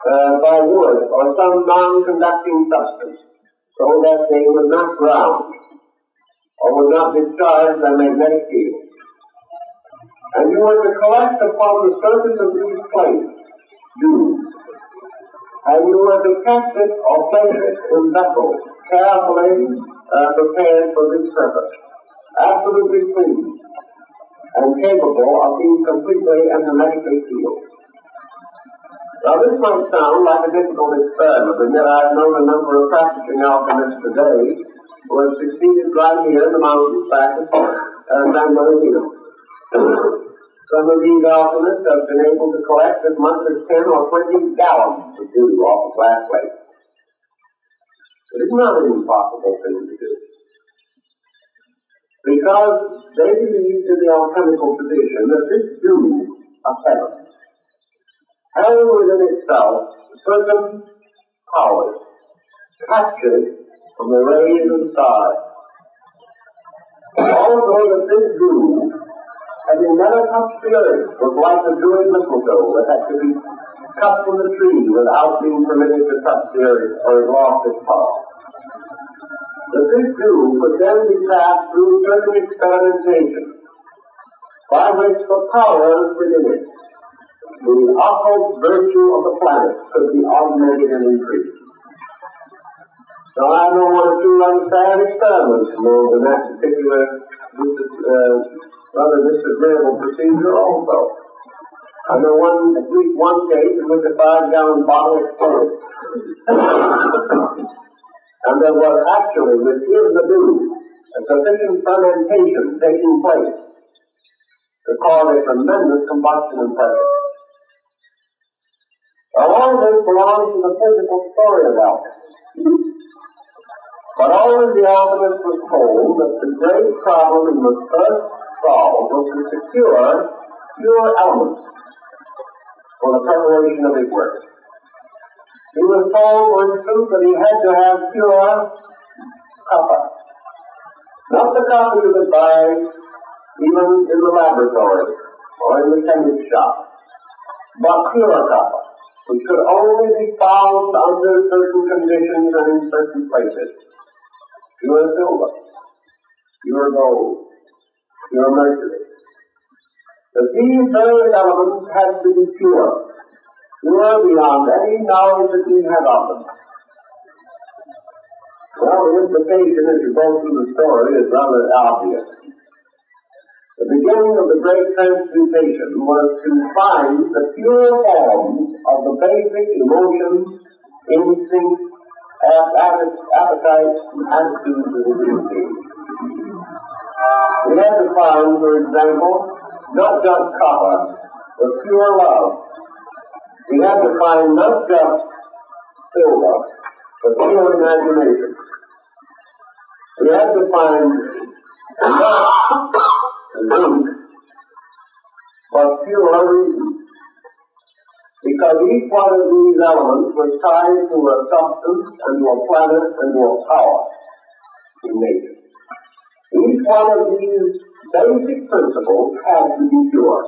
Uh, by wood or some non-conducting substance, so that they would not ground or would not discharge their magnetic field. And you were to collect upon the surface of these plates dew, and you were to catch it or place it in vessels carefully uh, prepared for this purpose, absolutely clean and capable of being completely and hermetically sealed. Now, this might sound like a difficult experiment, and yet I've known a number of practicing alchemists today who have succeeded right here in the mountains back at uh, San Marino. Some of these alchemists have been able to collect as much as ten or twenty gallons of dew off a glass plate. It is not an impossible thing to do, because they believed in the alchemical tradition that this dew of heaven has within itself certain powers captured from the rays of the stars. Although that this dew, having never touched the earth, was like the dewy mistletoe that had to be cut from the tree without being permitted to touch the earth or it lost its power. That this dew could then be passed through certain experimentation by which the powers within it, the occult virtue of the planet, could be augmented and increased. Now, I know one or two understand experiments involved in that particular uh, rather disagreeable procedure also. I know one, at least one case in which a five-gallon bottle exploded. And there was actually, within the dew, a sufficient fermentation taking place to cause a tremendous combustion and pressure. All of this belongs to the physical story of alchemy. But always the alchemist was told that the great problem he must first solve was to secure pure elements for the preparation of his work. He was told, for instance, that he had to have pure copper. Not the copper you could buy even in the laboratory or in the chemist shop, but pure, which could only be found under certain conditions and in certain places. Pure silver, pure gold, pure mercury. But these various elements had to be pure, pure beyond any knowledge that we have of them. Well, the implication, as you go through the story, is rather obvious. The beginning of the great transmutation was to find the pure forms of the basic emotions, instincts, appetites, and attitudes of the being. We had to find, for example, not just copper, but pure love. We had to find not just silver, but pure imagination. We had to find not zinc, but pure reason. Because each one of these elements was tied to a substance and to a planet and to a power in nature. Each one of these basic principles had to be pure.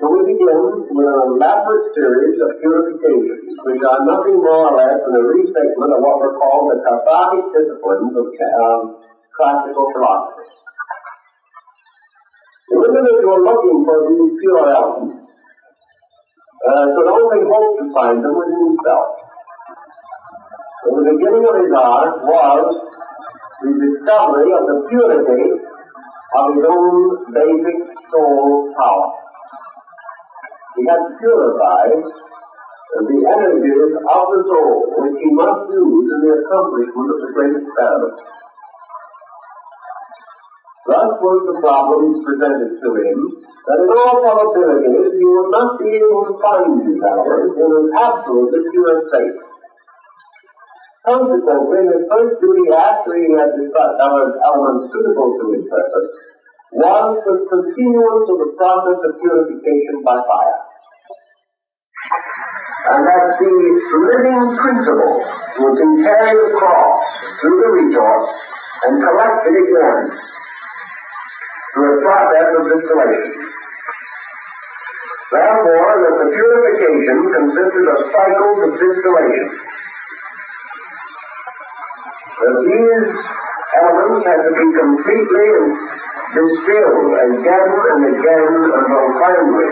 So we begin with an elaborate series of purifications, which are nothing more or less than a restatement of what were called the Kabbalistic disciplines of um, classical philosophy. The individual looking for these pure elements uh, could only hope to find them within himself. So the beginning of his art was the discovery of the purity of his own basic soul power. He had to purify the energies of the soul, which he must use in the accomplishment of the great experiment. Thus was the problem presented to him, that in all probabilities he would not be able to find these elements in an absolutely pure state. Consequently, his first duty after he had discovered elements suitable to his purpose was the continuance of the process of purification by fire. And that the living principle would be carried across through the resource and collected again through a process of distillation. Therefore, that the purification consisted of cycles of distillation. That these elements had to be completely distilled again and again until finally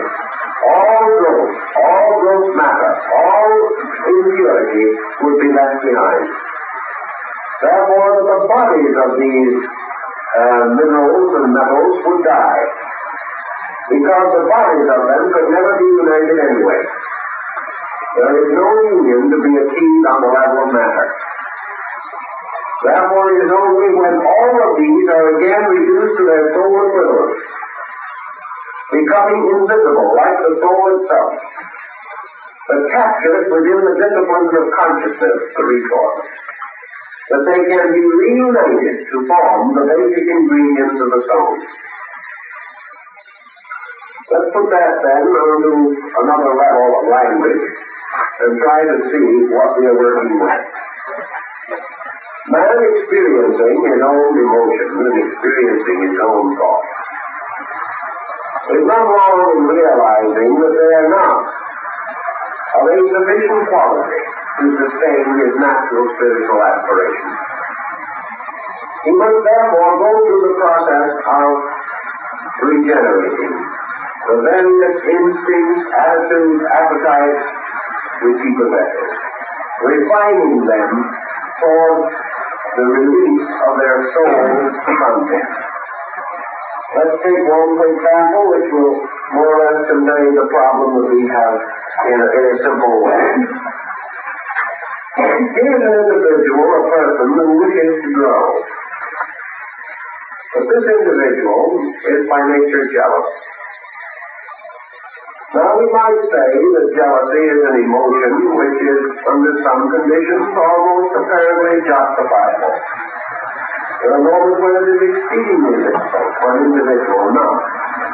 all growth, all growth matter, all impurity would be left behind. Therefore, the bodies of these uh, minerals and metals would die, because the bodies of them could never be united anyway. There is no union to be achieved on the level of matter. Therefore, it is only when all of these are again reduced to their soul equivalent, becoming invisible like the soul itself, but captured within the disciplines of consciousness, the resource, that they can be reunited to form the basic ingredients of the soul. Let's put that then onto another level of language and try to see what we are working with. Man experiencing his own emotions and experiencing his own thoughts is not wrong in realizing that they are not of a sufficient quality to sustain his natural spiritual aspirations. He must therefore go through the process of regenerating the various instincts, attitudes, appetites which he possesses, refining them for the release of their soul's content. Let's take one example which will more or less convey the problem that we have in a, in a simple way. Here's an individual, a person who wishes to grow. But this individual is by nature jealous. Now we might say that jealousy is an emotion which is, under some conditions, almost apparently justifiable. There are moments when it is exceedingly difficult for an individual not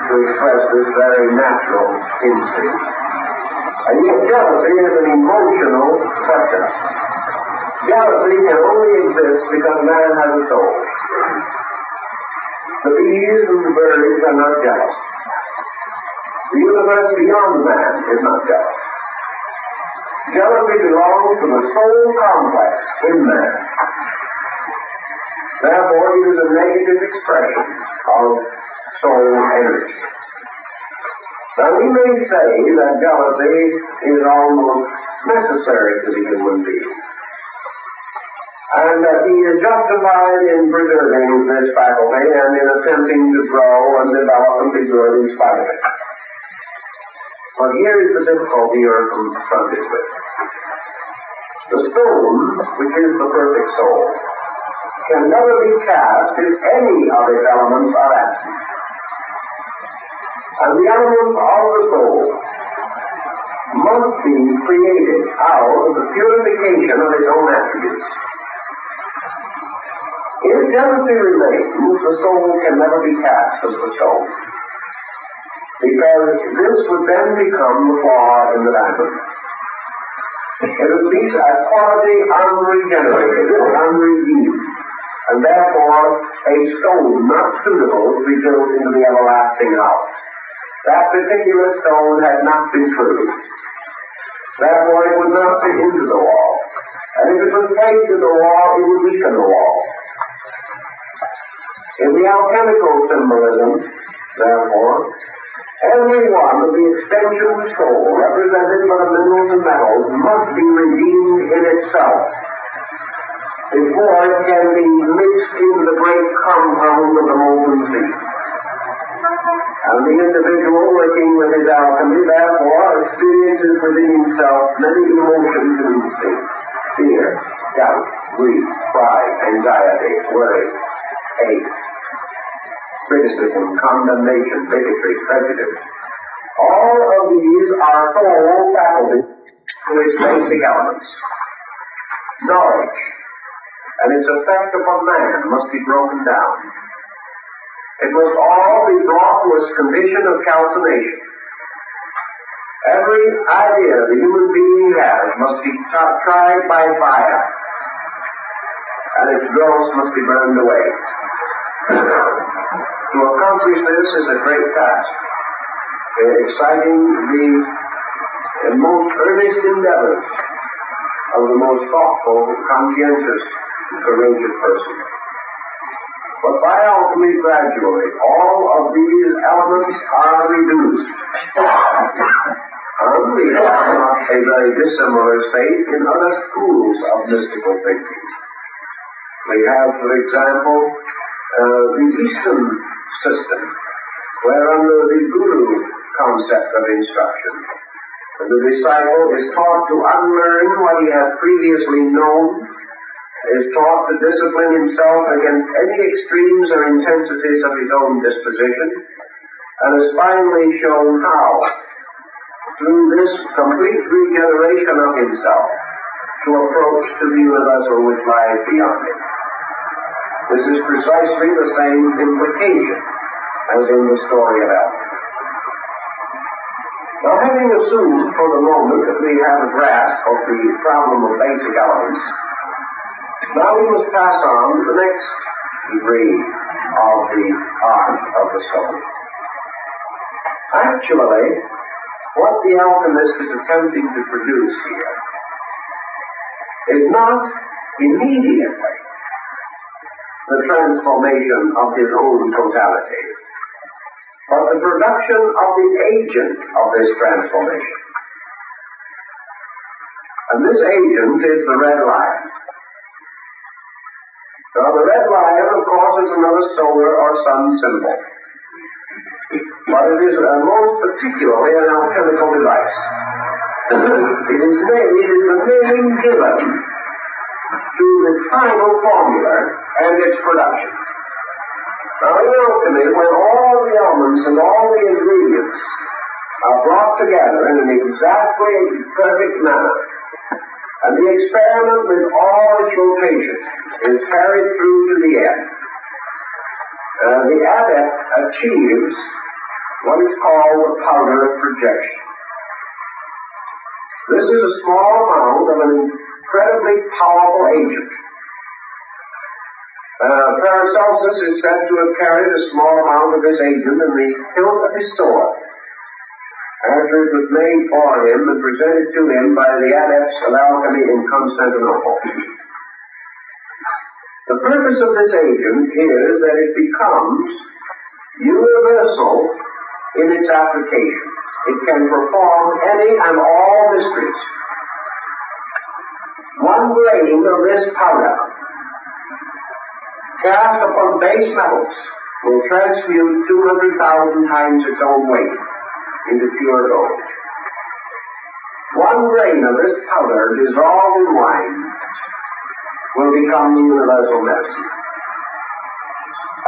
to express this very natural instinct. And yet jealousy is an emotional question. Jealousy can only exist because man has a soul. The bees and the birds are not jealous. The universe beyond man is not jealous. Jealousy belongs to the soul complex in man. Therefore, it is a negative expression of soul energy. Now, we may say that jealousy is almost necessary to the human being, and that he is justified in preserving this faculty and in attempting to grow and develop and be good in spite of it. But here is the difficulty you are confronted with. The stone, which is the perfect soul, can never be cast if any of its elements are absent. And the elements of the soul must be created out of the purification of its own attributes. If jealousy remains, the soul can never be cast as the stone, because this would then become the flaw in the diamond. It would be a quality unregenerated, unredeemed, and therefore a stone not suitable to be built into the everlasting house. That particular stone had not been true. Therefore it would not fit into the wall. And if it was placed in the wall, it would weaken the wall. In the alchemical symbolism, therefore, every one of the extension of the soul represented by the minerals and metals must be redeemed in itself before it can be mixed into the great compound of the molten sea. And the individual working with his alchemy, therefore, experiences within himself many emotions and instincts: fear, doubt, grief, pride, anxiety, worry, hate, criticism, condemnation, bigotry, prejudice. All of these are soul faculties to its basic elements. Knowledge and its effect upon man must be broken down. It must all be brought to its condition of calcination. Every idea the human being has must be t- tried by fire, and its dross must be burned away. To accomplish this is a great task, exciting the, the most earnest endeavors of the most thoughtful, conscientious, and courageous person. But by alchemy, gradually, all of these elements are reduced, and we have a very dissimilar state in other schools of mystical thinking. We have, for example, Uh, the Eastern system, where under the guru concept of instruction, the disciple is taught to unlearn what he has previously known, is taught to discipline himself against any extremes or intensities of his own disposition, and is finally shown how, through this complete regeneration of himself, to approach to the universal which lies beyond him. This is precisely the same implication as in the story of Adam. Now, having assumed for the moment that we have a grasp of the problem of basic elements, now we must pass on to the next degree of the art of the soul. Actually, what the alchemist is attempting to produce here is not immediately the transformation of his own totality, but the production of the agent of this transformation. And this agent is the red lion. Now, the red lion, of course, is another solar or sun symbol, but it is uh, most particularly an alchemical device. It is the name given to the final formula and its production. Now, in alchemy, when all the elements and all the ingredients are brought together in an exactly perfect manner, and the experiment with all its rotations is carried through to the end, uh, the adept achieves what is called the powder of projection. This is a small amount of an incredibly powerful agent. Uh, Paracelsus is said to have carried a small amount of his agent in the hilt of his sword, after it was made for him and presented to him by the adepts of alchemy in Constantinople. The purpose of this agent is that it becomes universal in its application. It can perform any and all mysteries. One grain of this powder, cast upon base metals, will transmute two hundred thousand times its own weight into pure gold. One grain of this powder dissolved in wine will become the universal medicine,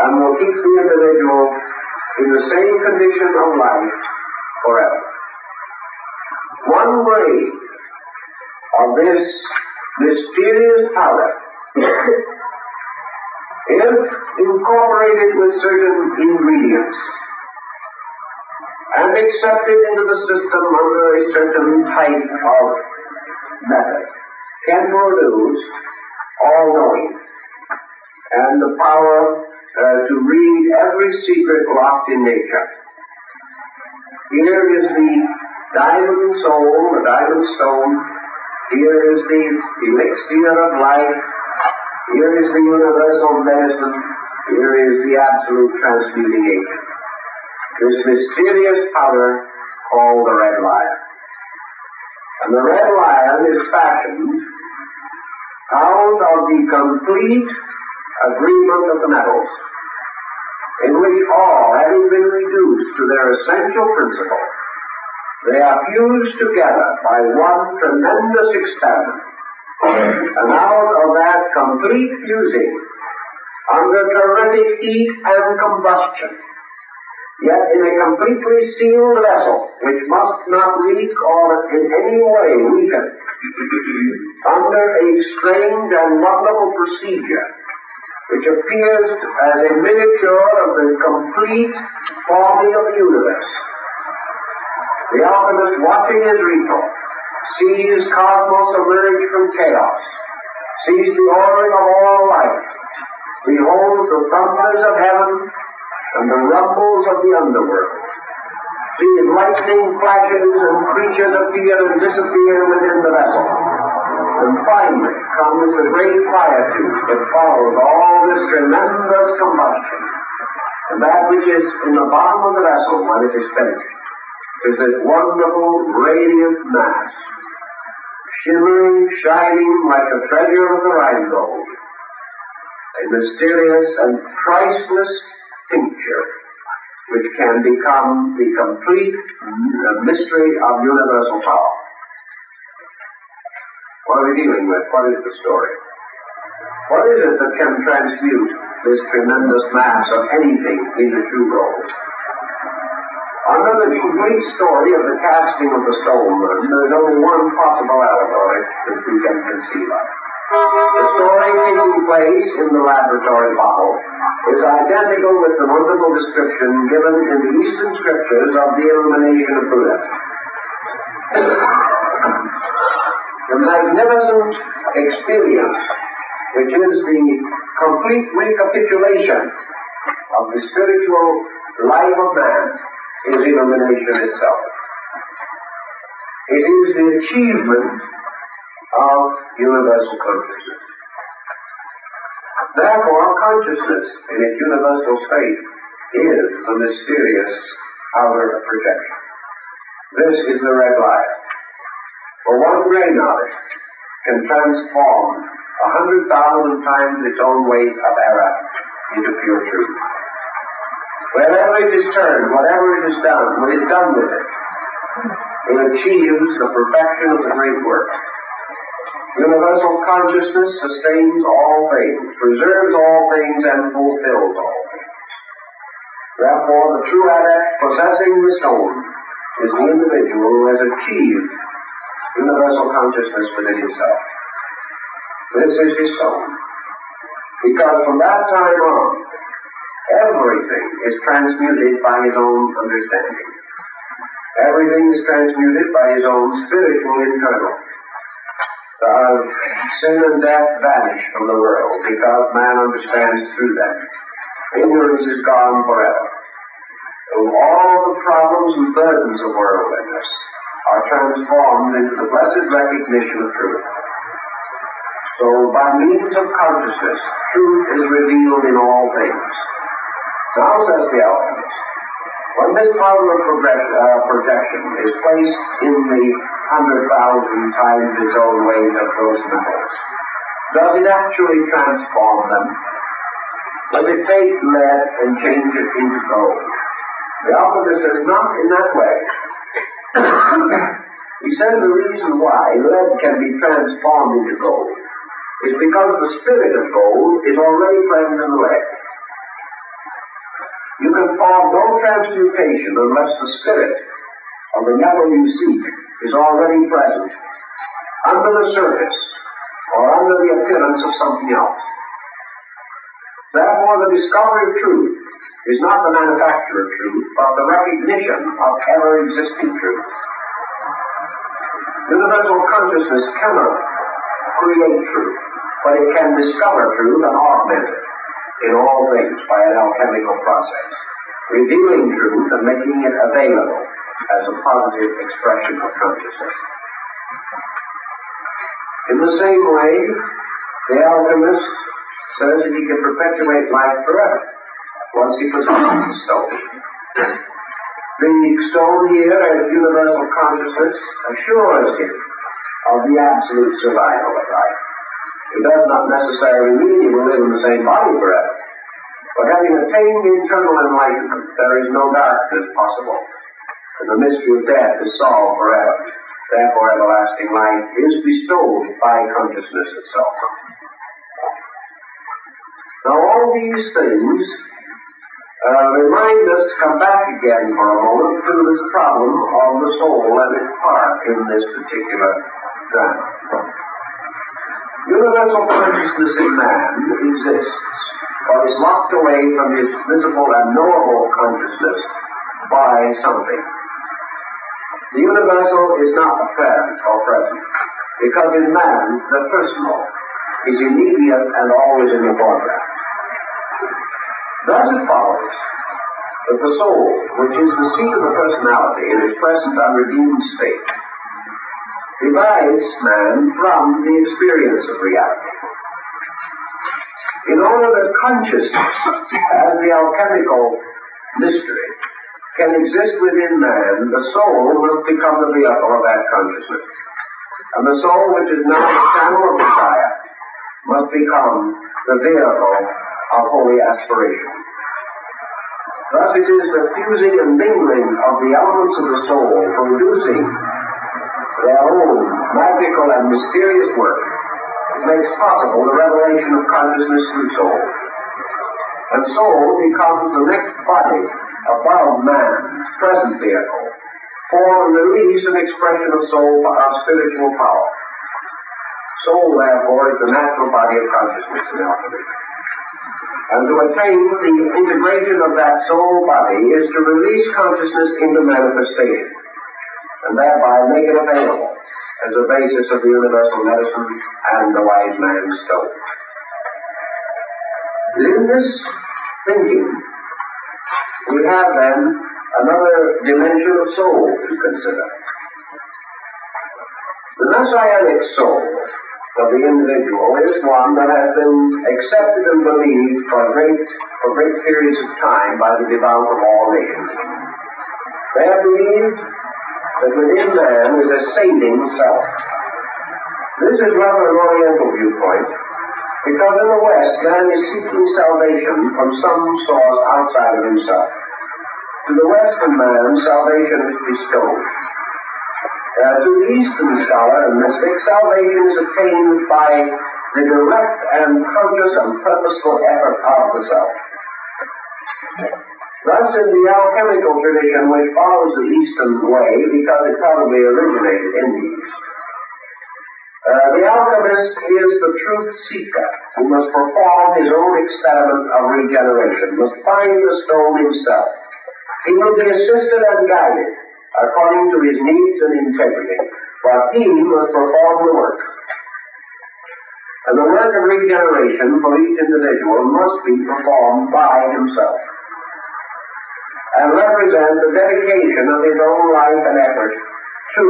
and will keep the individual in the same condition of life forever. One grain of this mysterious powder, if incorporated with certain ingredients and accepted into the system under a certain type of method, can produce all-knowing and the power uh, to read every secret locked in nature. Here is the diamond soul, the diamond stone. Here is the elixir of life. Here is the universal medicine. Here is the absolute transmuting agent, this mysterious powder called the red lion. And the red lion is fashioned out of the complete agreement of the metals, in which all, having been reduced to their essential principle, they are fused together by one tremendous experiment. And out of that complete fusing, under terrific heat and combustion, yet in a completely sealed vessel, which must not leak or in any way weaken, under a strange and wonderful procedure, which appears as a miniature of the complete forming of the universe, the alchemist, watching his ritual, sees cosmos emerge from chaos, sees the ordering of all life, beholds the thunders of heaven and the rumbles of the underworld, sees lightning flashes and creatures appear and disappear within the vessel. And finally comes the great quietude that follows all this tremendous combustion, and that which is in the bottom of the vessel when it is finished is this wonderful, radiant mass, shimmering, shining like a treasure of the Rhine gold, a mysterious and priceless tincture which can become the complete mystery of universal power. What are we dealing with? What is the story? What is it that can transmute this tremendous mass of anything into true gold? Under the complete story of the casting of the stone, there is only one possible allegory that we can conceive of. The story taking place in the laboratory bottle is identical with the wonderful description given in the Eastern Scriptures of the illumination of Buddha. The magnificent experience, which is the complete recapitulation of the spiritual life of man, is illumination itself. It is the achievement of universal consciousness. Therefore, consciousness in its universal state is the mysterious power of projection. This is the red light. For one grain of it can transform a hundred thousand times its own weight of error into pure truth. Wherever it is turned, whatever it is done, when it is done with it, it achieves the perfection of the great work. Universal consciousness sustains all things, preserves all things, and fulfills all things. Therefore, the true adept possessing the stone is the individual who has achieved universal consciousness within himself. This is his stone, because from that time on, everything is transmuted by his own understanding. Everything is transmuted by his own spiritual internal. of sin and death vanish from the world because man understands through them. Ignorance is gone forever. And all the problems and burdens of worldliness are transformed into the blessed recognition of truth. So by means of consciousness, truth is revealed in all things. Now, says the alchemist, when this problem of uh, projection is placed in the hundred thousand times its own weight of those metals, does it actually transform them? Does it take lead and change it into gold? The alchemist says, not in that way. He says the reason why lead can be transformed into gold is because the spirit of gold is already present in the lead. You can form no transmutation unless the spirit of the metal you seek is already present under the surface or under the appearance of something else. Therefore, the discovery of truth is not the manufacture of truth, but the recognition of ever-existing truth. Universal consciousness cannot create truth, but it can discover truth and augment it in all things by an alchemical process, revealing truth and making it available as a positive expression of consciousness. In the same way, the alchemist says that he can perpetuate life forever once he possesses the stone. The stone here, as universal consciousness, assures him of the absolute survival of life. It does not necessarily mean he will live in the same body forever. But having attained internal enlightenment, there is no darkness possible, and the mystery of death is solved forever. Therefore, everlasting life is bestowed by consciousness itself. Now, all these things uh, remind us to come back again for a moment to this problem of the soul and its part in this particular drama. Universal consciousness in man exists, but is locked away from his visible and knowable consciousness by something. The universal is not apparent or present, because in man the personal is immediate and always in the foreground. Thus it follows that the soul, which is the seat of the personality in its present unredeemed state, divides man from the experience of reality. In order that consciousness, as the alchemical mystery, can exist within man, the soul must become the vehicle of that consciousness. And the soul, which is now the channel of Messiah, must become the vehicle of holy aspiration. Thus it is the fusing and mingling of the elements of the soul, producing their own magical and mysterious work, makes possible the revelation of consciousness through soul. And soul becomes the next body above man's present vehicle for release and expression of soul of spiritual power. Soul, therefore, is the natural body of consciousness in alchemy. And to attain the integration of that soul body is to release consciousness into manifestation, and thereby make it available as a basis of the universal medicine and the wise man's stone. In this thinking, we have then another dimension of soul to consider. The messianic soul of the individual is one that has been accepted and believed for great, for great periods of time by the devout of all nations. They have believed that within man is a saving self. This is rather an Oriental viewpoint, because in the West man is seeking salvation from some source outside of himself. To the Western man, salvation is bestowed. Uh, to the Eastern scholar and mystic, salvation is attained by the direct and conscious and purposeful effort of the self. Thus, in the alchemical tradition which follows the Eastern way, because it probably originated in the East, uh, the alchemist is the truth seeker who must perform his own experiment of regeneration, must find the stone himself. He will be assisted and guided according to his needs and integrity, but he must perform the work And the work of regeneration for each individual must be performed by himself, and represent the dedication of his own life and effort to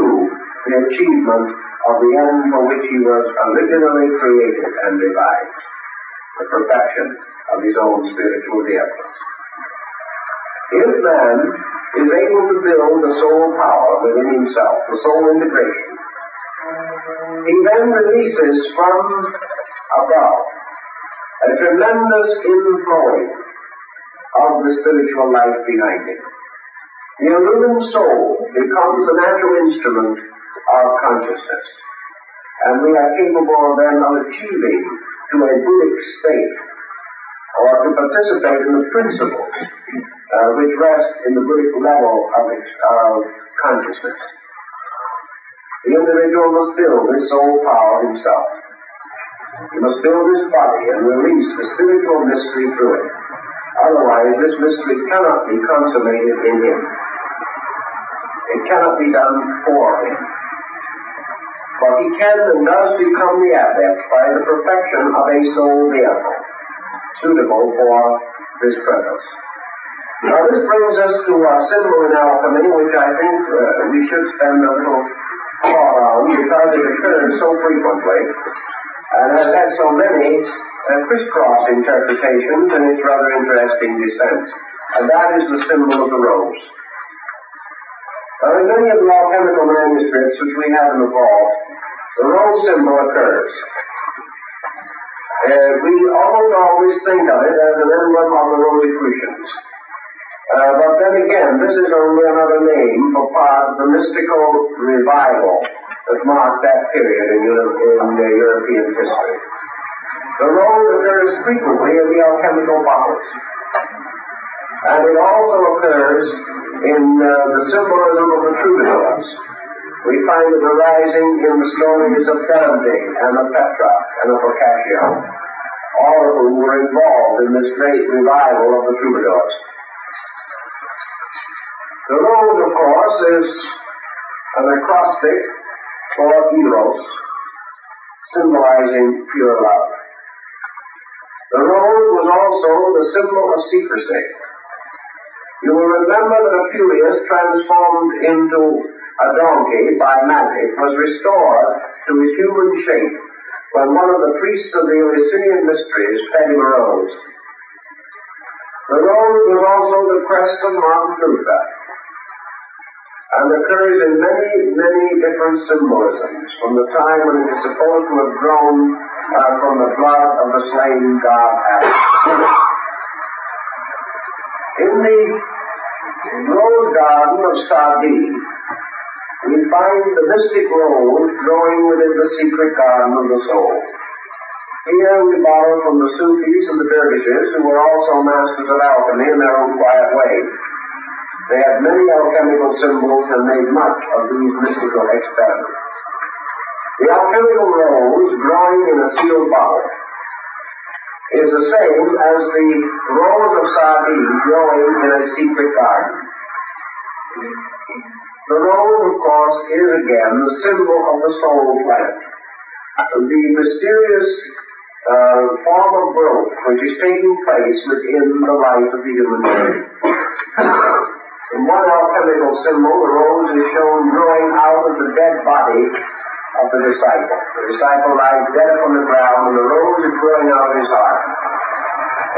the achievement of the end for which he was originally created and devised, the perfection of his own spiritual development. If man is able to build the soul power within himself, the soul integration, he then releases from above a tremendous inflowing of the spiritual life behind him. The illumined soul becomes the natural instrument of consciousness, and we are capable then of achieving to a Buddhic state, or to participate in the principles uh, which rest in the Buddhic level of, it, of consciousness. The individual must build his soul power himself. He must build his body and release the spiritual mystery through it. Otherwise, this mystery cannot be consummated in him. It cannot be done for him. But he can and does become the adept by the perfection of a soul vehicle, suitable for this purpose. Now, this brings us to our symbol in alchemy, which I think uh, we should spend a little thought on, because it occurs so frequently and has had so many uh, crisscross interpretations and its rather interesting descents. And that is the symbol of the rose. Now, in many of the alchemical manuscripts which we have in the vault, the rose symbol occurs. Uh, we almost always think of it as an emblem of the Rosicrucians. Uh, but then again, this is only another name for part of the mystical revival that marked that period in, in uh, European history. The rose occurs frequently in the alchemical bottles. And it also occurs in uh, the symbolism of the troubadours. We find it arising in the stories of Dante and of Petrarch and of Boccaccio, all of whom were involved in this great revival of the troubadours. The rose, of course, is an acrostic for Eros, symbolizing pure love. The rose was also the symbol of secrecy. You will remember that Apuleius, transformed into a donkey by magic, was restored to his human shape when one of the priests of the Elysian Mysteries fed him a rose. The rose was also the crest of Martin Luther, and occurs in many, many different symbolisms, from the time when it is supposed to have grown uh, from the blood of the slain god Adam. In the rose garden of Sadi, we find the mystic rose growing within the secret garden of the soul. Here we borrow from the Sufis and the dervishes, who were also masters of alchemy in their own quiet way. They had many alchemical symbols and made much of these mystical experiments. The alchemical rose growing in a sealed bottle is the same as the rose of Sadi growing in a secret garden. The rose, of course, is again the symbol of the soul plant, the mysterious uh, form of growth which is taking place within the life of the human being. In one alchemical symbol, the rose is shown growing out of the dead body of the disciple. The disciple lies dead upon the ground, and the rose is growing out of his heart.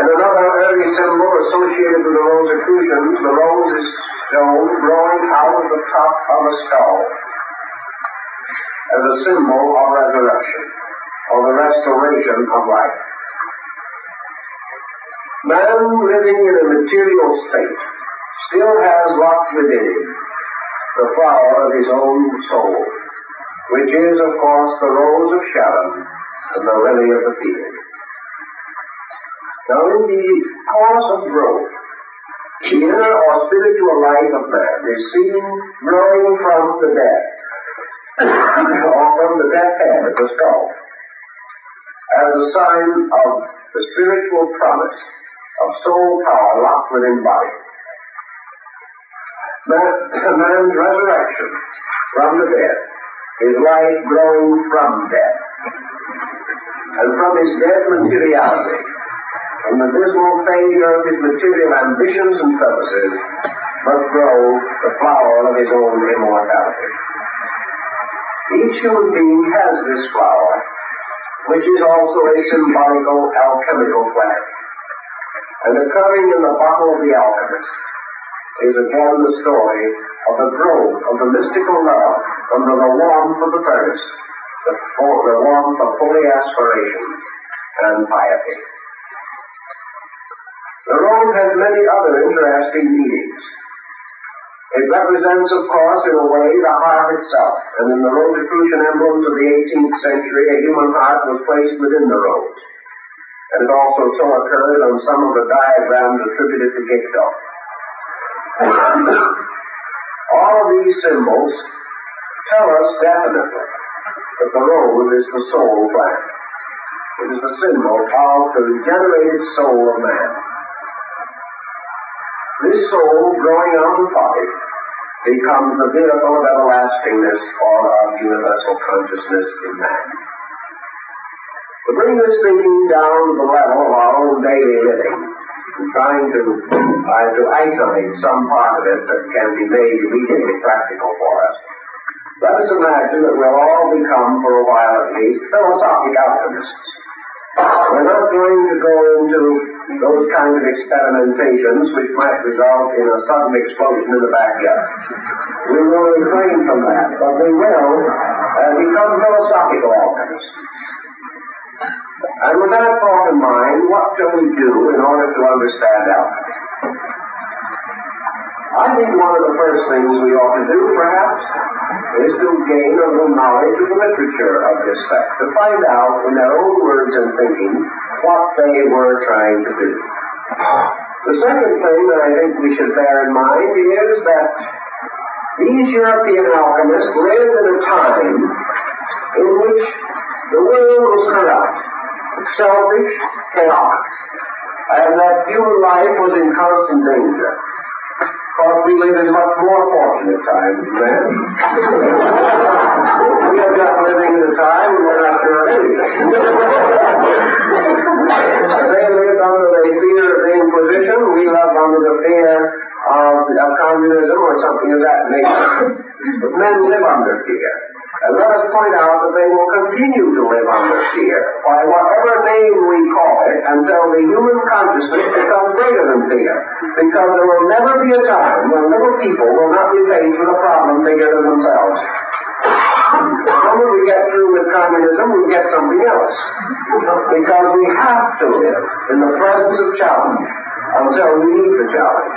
In another early symbol associated with the Rosicrucians, the rose is shown growing out of the top of a skull as a symbol of resurrection, or the restoration of life. Man living in a material state still has locked within him the flower of his own soul, which is, of course, the rose of Sharon and the lily of the field. Now, in the course of growth, the inner or spiritual life of man is seen growing from the death, or from the death head of the skull, as a sign of the spiritual promise of soul power locked within body. Man, man's resurrection from the dead is life growing from death. and from his dead materiality, from the dismal failure of his material ambitions and purposes, must grow the flower of his own immortality. Each human being has this flower, which is also a symbolical alchemical plant, and occurring in the bottle of the alchemist is again the story of the growth of the mystical love under the warmth of the furnace, the, the warmth of holy aspiration and piety. The robe has many other interesting meanings. It represents, of course, in a way, the heart itself, and in the Rosicrucian emblems of the eighteenth century, a human heart was placed within the robe, and it also so occurred on some of the diagrams attributed to Gaetel. All of these symbols tell us definitely that the robe is the soul plant. It is the symbol of the regenerated soul of man. This soul, growing out of the body, becomes the vehicle of everlastingness or of universal consciousness in man. To bring this thinking down to the level of our own daily living, and trying to, uh, to isolate some part of it that can be made immediately practical for us, let us imagine that we'll all become, for a while at least, philosophic alchemists. We're not going to go into those kinds of experimentations which might result in a sudden explosion in the backyard. We will refrain from that, but we will uh, become philosophical alchemists. And with that thought in mind, what do we do in order to understand alchemy? I think one of the first things we ought to do, perhaps, is to gain a little knowledge of the literature of this sect, to find out in their own words and thinking what they were trying to do. The second thing that I think we should bear in mind is that these European alchemists lived in a time in which the world was corrupt, selfish, chaotic, and that human life was in constant danger. Of course, we live in much more fortunate times than that. We are just living in a time when we're not sure of anything. They lived under the fear of the Inquisition, we lived under the fear of, of communism or something of that nature. But men live under fear. And let us point out that they will continue to live under fear by whatever name we call it until the human consciousness becomes greater than fear, because there will never be a time when little people will not be faced with a problem bigger than themselves. The moment we get through with communism, we get something else, because we have to live in the presence of challenge until we need the challenge,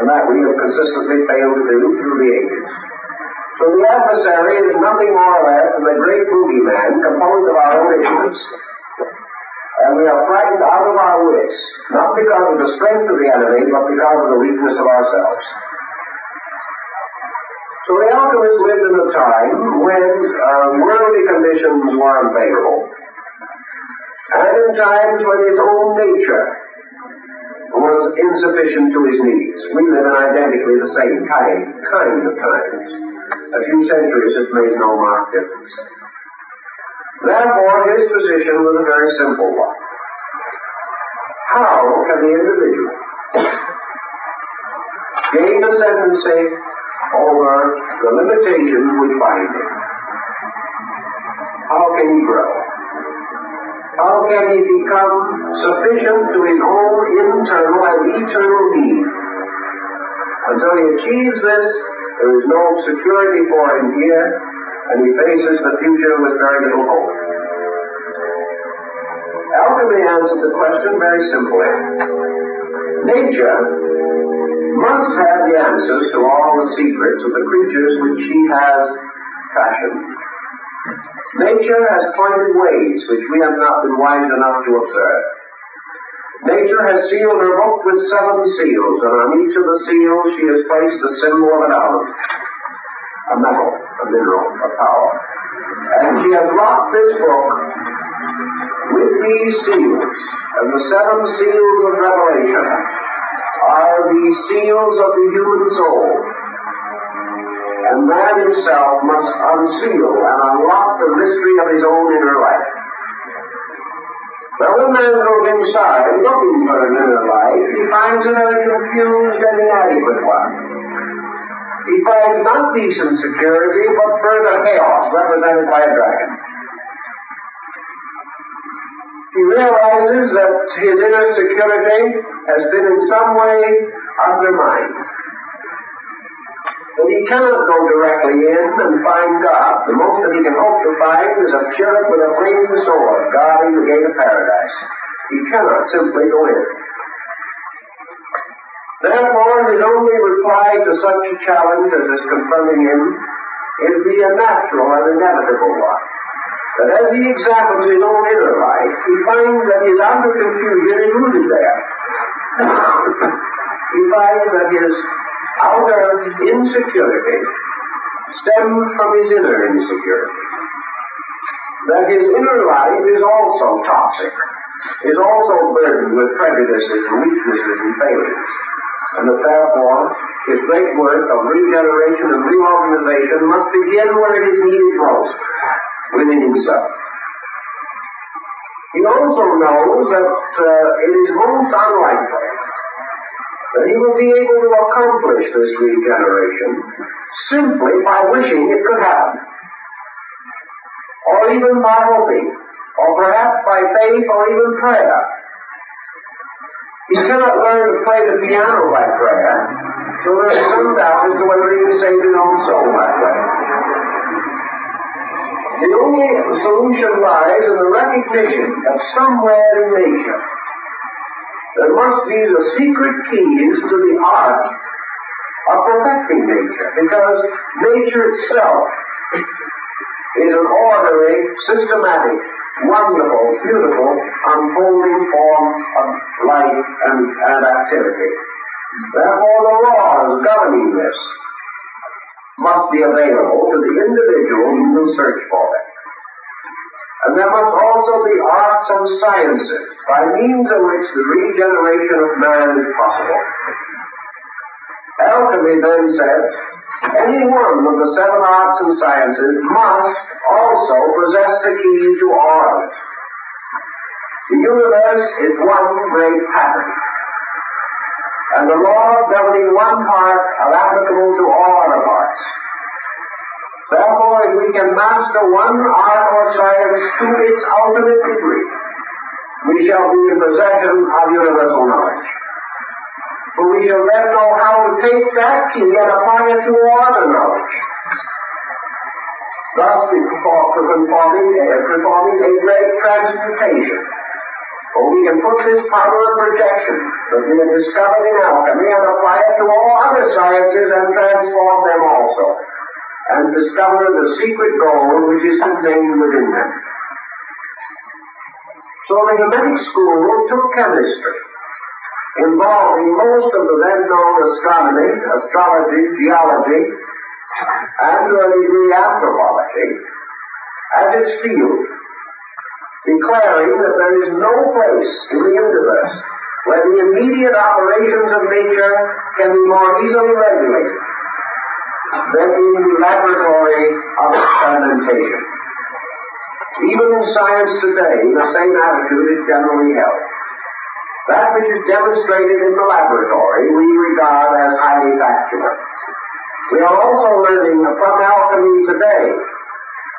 and that we have consistently failed to do through the ages. So the adversary is nothing more or less than a great boogeyman composed of our own ignorance. And we are frightened out of our wits, not because of the strength of the enemy, but because of the weakness of ourselves. So the alchemists lived in a time when uh, worldly conditions were unfavorable, and in times when his own nature was insufficient to his needs. We live in identically the same kind, kind of times. A few centuries has made no marked difference. Therefore, his position was a very simple one. How can the individual gain ascendancy over the limitations we find him? How can he grow? How can he become sufficient to his own internal and eternal need? Until he achieves this, there is no security for him here, and he faces the future with very little hope. Alchemy answered the question very simply. Nature must have the answers to all the secrets of the creatures which she has fashioned. Nature has pointed ways which we have not been wise enough to observe. Nature has sealed her book with seven seals, and on each of the seals she has placed the symbol of an element, a metal, a mineral, a power. And she has locked this book with these seals, and the seven seals of revelation are the seals of the human soul. And man himself must unseal and unlock the mystery of his own inner life. The old man goes inside looking for an inner life. He finds a very confused and inadequate one. He finds not peace and security, but further chaos represented by a dragon. He realizes that his inner security has been in some way undermined. That he cannot go directly in and find God. The most that he can hope to find is a cherub with a flaming sword guarding the gate of paradise. He cannot simply go in. Therefore, his only reply to such a challenge as is confronting him is the unnatural and inevitable one. But as he examines his own inner life, he finds that he is under confusion and rooted there. He finds that his outer insecurity stems from his inner insecurity. That his inner life is also toxic, is also burdened with prejudices and weaknesses and failings, and that therefore his great work of regeneration and reorganization must begin where it is needed most, within himself. He also knows that uh, it is most unlikely that he will be able to accomplish this regeneration simply by wishing it could happen, or even by hoping, or perhaps by faith, or even prayer. He cannot learn to play the piano by prayer, so there is some doubt as to whether he can save his own soul that way. The only solution lies in the recognition that somewhere in nature there must be the secret keys to the art of perfecting nature, because nature itself is an orderly, systematic, wonderful, beautiful, unfolding form of life and, and activity. Therefore, the laws governing this must be available to the individual who will search for it. And there must also be arts and sciences by means of which the regeneration of man is possible. Alchemy then says, any one of the seven arts and sciences must also possess the key to all of it. The universe is one great pattern, and the law governing one part are applicable to all other parts. Therefore, if we can master one art or science to its ultimate degree, we shall be in possession of universal knowledge. For we shall then know how to take that key and apply it to all other knowledge, thus performing a, performing a great transmutation. For we can put this power of projection that we have discovered in alchemy and apply it to all other sciences and transform them also, and discover the secret gold which is contained within them. So the Hermetic school took chemistry, involving most of the then known astronomy, astrology, geology, and to a degree anthropology, as its field, declaring that there is no place in the universe where the immediate operations of nature can be more easily regulated than in the laboratory of experimentation. Even in science today, the same attitude is generally held. That which is demonstrated in the laboratory we regard as highly factual. We are also learning from alchemy today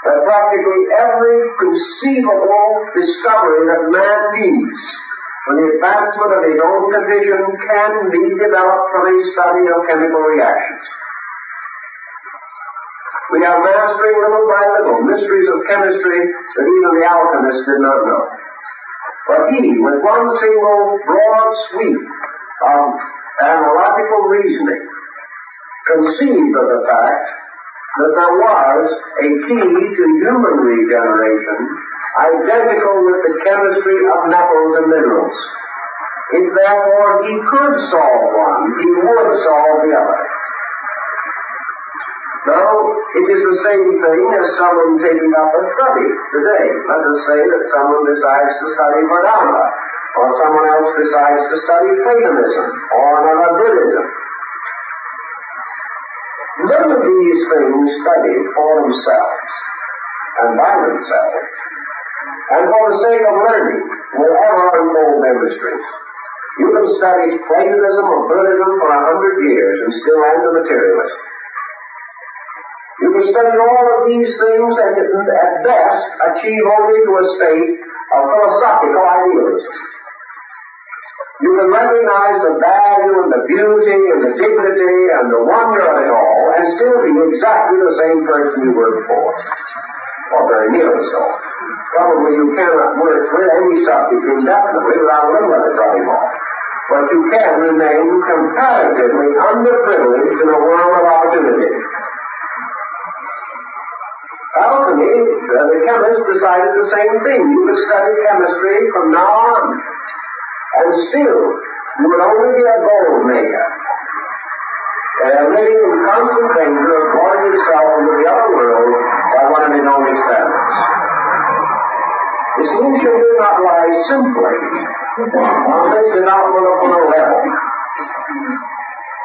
that practically every conceivable discovery that man needs for the advancement of his own condition can be developed from a study of chemical reactions. We are mastering little by little mysteries of chemistry that even the alchemists did not know. But he, with one single broad sweep of analogical reasoning, conceived of the fact that there was a key to human regeneration identical with the chemistry of metals and minerals. If therefore he could solve one, he would solve the other. Now, it is the same thing as someone taking up a study today. Let us say that someone decides to study Vedanta, or someone else decides to study Platonism, or another Buddhism. None of these things studied for themselves and by themselves and for the sake of learning will ever unfold their mysteries. You can study Platonism or Buddhism for a hundred years and still end a materialist. You can study all of these things and at best achieve only to a state of philosophical idealism. You can recognize the value and the beauty and the dignity and the wonder of it all and still be exactly the same person you were before, or very nearly so. Probably you cannot work with any subject indefinitely without a little of it running off. But you can remain comparatively underprivileged in a world of opportunities. Alchemy, uh, the chemists decided the same thing. You could study chemistry from now on, and still you would only be a gold maker, uh, living in constant danger of drawing yourself into the other world by one of his own experiments. The solution did not lie simply on this phenomenal level.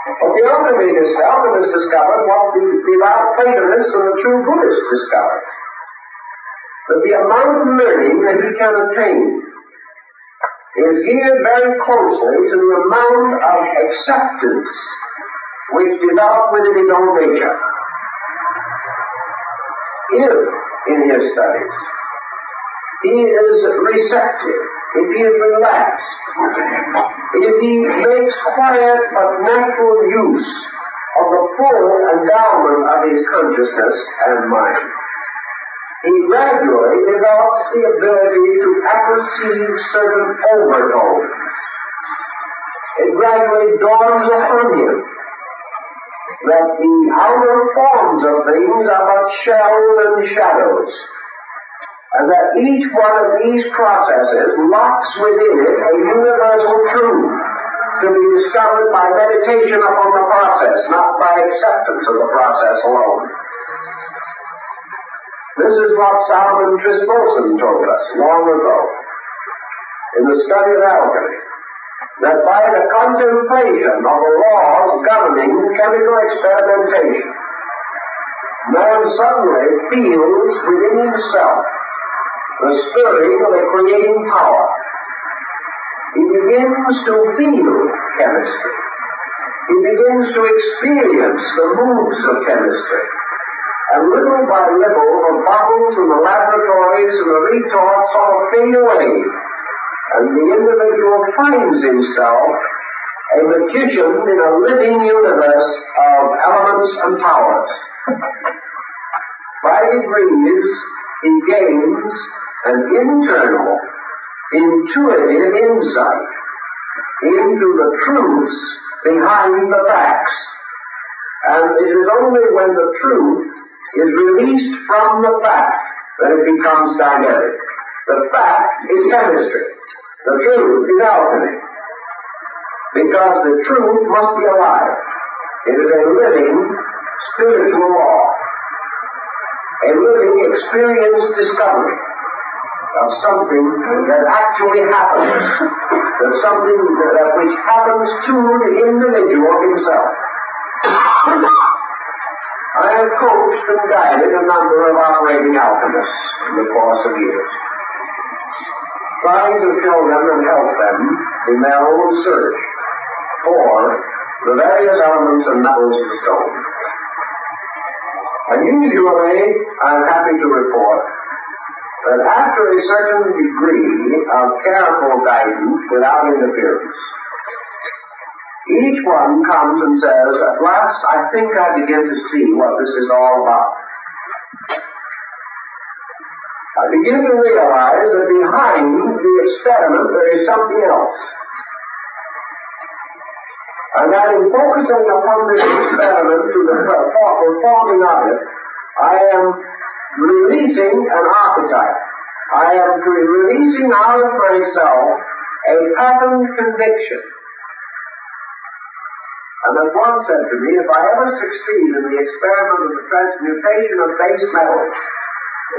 But the alchemists, alchemists discovered what the devout Platonists and the true Buddhists discovered. That the amount of learning that he can attain is geared very closely to the amount of acceptance which developed within his own nature. If, in his studies, he is receptive, if he is relaxed, if he makes quiet but natural use of the full endowment of his consciousness and mind, he gradually develops the ability to apperceive certain overtones. It gradually dawns upon him that the outer forms of things are but shells and shadows, and that each one of these processes locks within it a universal truth to be discovered by meditation upon the process, not by acceptance of the process alone. This is what Solomon Trismegistus told us long ago in the study of alchemy, that by the contemplation of the laws governing chemical experimentation, man suddenly feels within himself the stirring of a creating power. He begins to feel chemistry. He begins to experience the moods of chemistry. And little by little, the bottles and the laboratories and the retorts all fade away, and the individual finds himself a magician in a living universe of elements and powers. By degrees, he gains an internal, intuitive insight into the truths behind the facts. And it is only when the truth is released from the fact that it becomes dynamic. The fact is chemistry. The truth is alchemy. Because the truth must be alive. It is a living spiritual law, a living experience discovery of something that actually happens, that something that, that which happens to the individual himself. I have coached and guided a number of operating alchemists in the course of years, trying to show them and help them in their own search for the various elements and metals of stone. And usually, I'm happy to report that after a certain degree of careful guidance without interference, each one comes and says, "At last, I think I begin to see what this is all about. I begin to realize that behind the experiment there is something else. And that in focusing upon this experiment to the performing of it, I am releasing an archetype. I am releasing out of myself a patterned conviction." And as one said to me, "If I ever succeed in the experiment of the transmutation of base metals,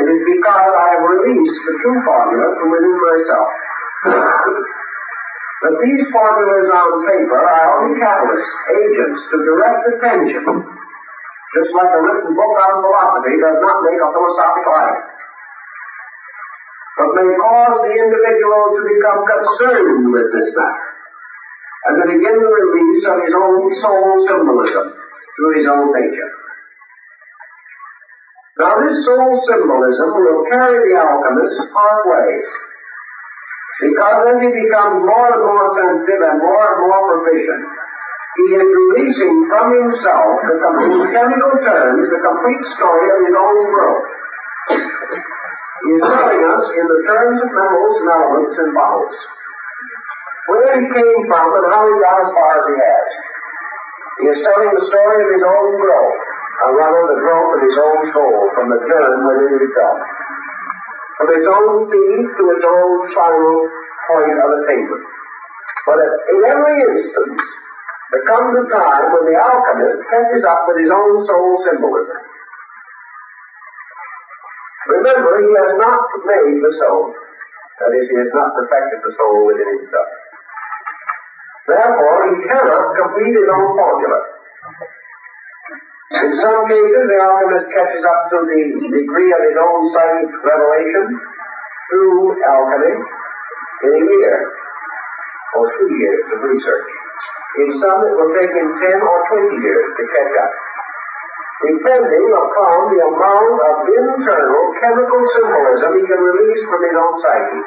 it is because I have released the true formula from within myself." But these formulas on paper are only catalysts, agents to direct attention. Just like a written book on philosophy does not make a philosophical item. but may cause the individual to become concerned with this matter, and to begin the release of his own soul symbolism through his own nature. Now this soul symbolism will carry the alchemist far ways, because as he becomes more and more sensitive and more and more proficient, he is releasing from himself the complete chemical terms, the complete story of his own growth. He is telling us in the terms of metals and elements and bottles, where he came from and how he got as far as he has. He is telling the story of his own growth, or rather the growth of his own soul from the germ within himself, from its own seed to its own final point of attainment. But at, in every instance, there comes a time when the alchemist catches up with his own soul symbolism. Remember, he has not made the soul. That is, he has not perfected the soul within himself. Therefore, he cannot complete his own formula. In some cases, the alchemist catches up to the degree of his own psychic revelation through alchemy in a year or two years of research. In some, it will take him ten or twenty years to catch up, depending upon the amount of internal chemical symbolism he can release from his own psyche.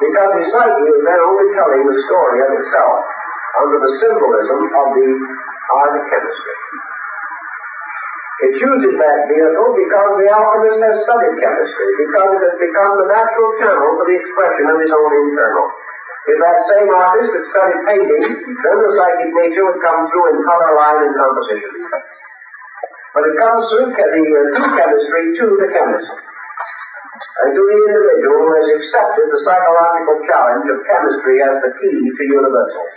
Because his psyche is then only telling the story of itself under the symbolism of the art of chemistry. It chooses that vehicle because the alchemist has studied chemistry, because it has become the natural channel for the expression of his own internal. If that same artist had studied painting, then the psychic nature would come through in color, line, and composition. But it comes through chemistry to the chemist, and to the individual who has accepted the psychological challenge of chemistry as the key to universals.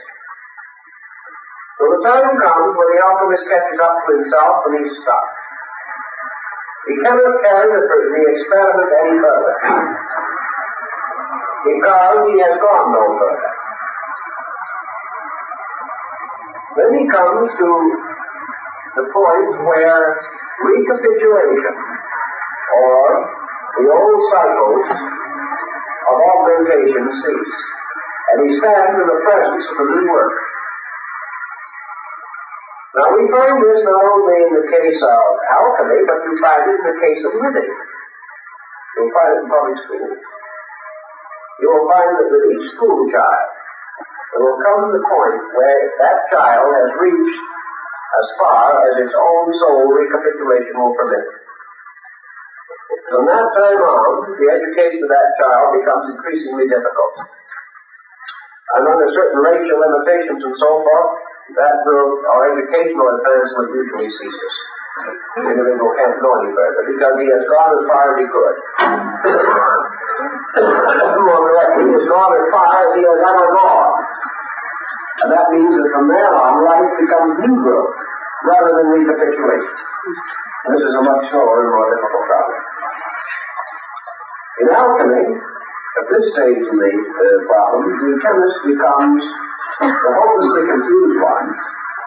So the time comes when the alchemist catches up to himself and he's stuck. He cannot carry the, the experiment any further, because he has gone no further. Then he comes to the point where recapitulation, or the old cycles of augmentation, cease, and he stands in the presence of the new work. Now we find this not only in the case of alchemy, but we find it in the case of living. You'll find it in public schools. You will find that with each school child, there will come the point where that child has reached as far as its own soul recapitulation will permit. From that time on, the education of that child becomes increasingly difficult. And under certain racial limitations and so forth, that growth or educational advancement usually ceases. The individual can't go any further because he has gone as far as he could. More correctly, he has gone as far as he has ever gone. And that means that from there on, life becomes new growth rather than recapitulation. This is a much slower and more difficult problem. In alchemy, at this stage in the uh, problem, the chemist becomes the hopelessly confused one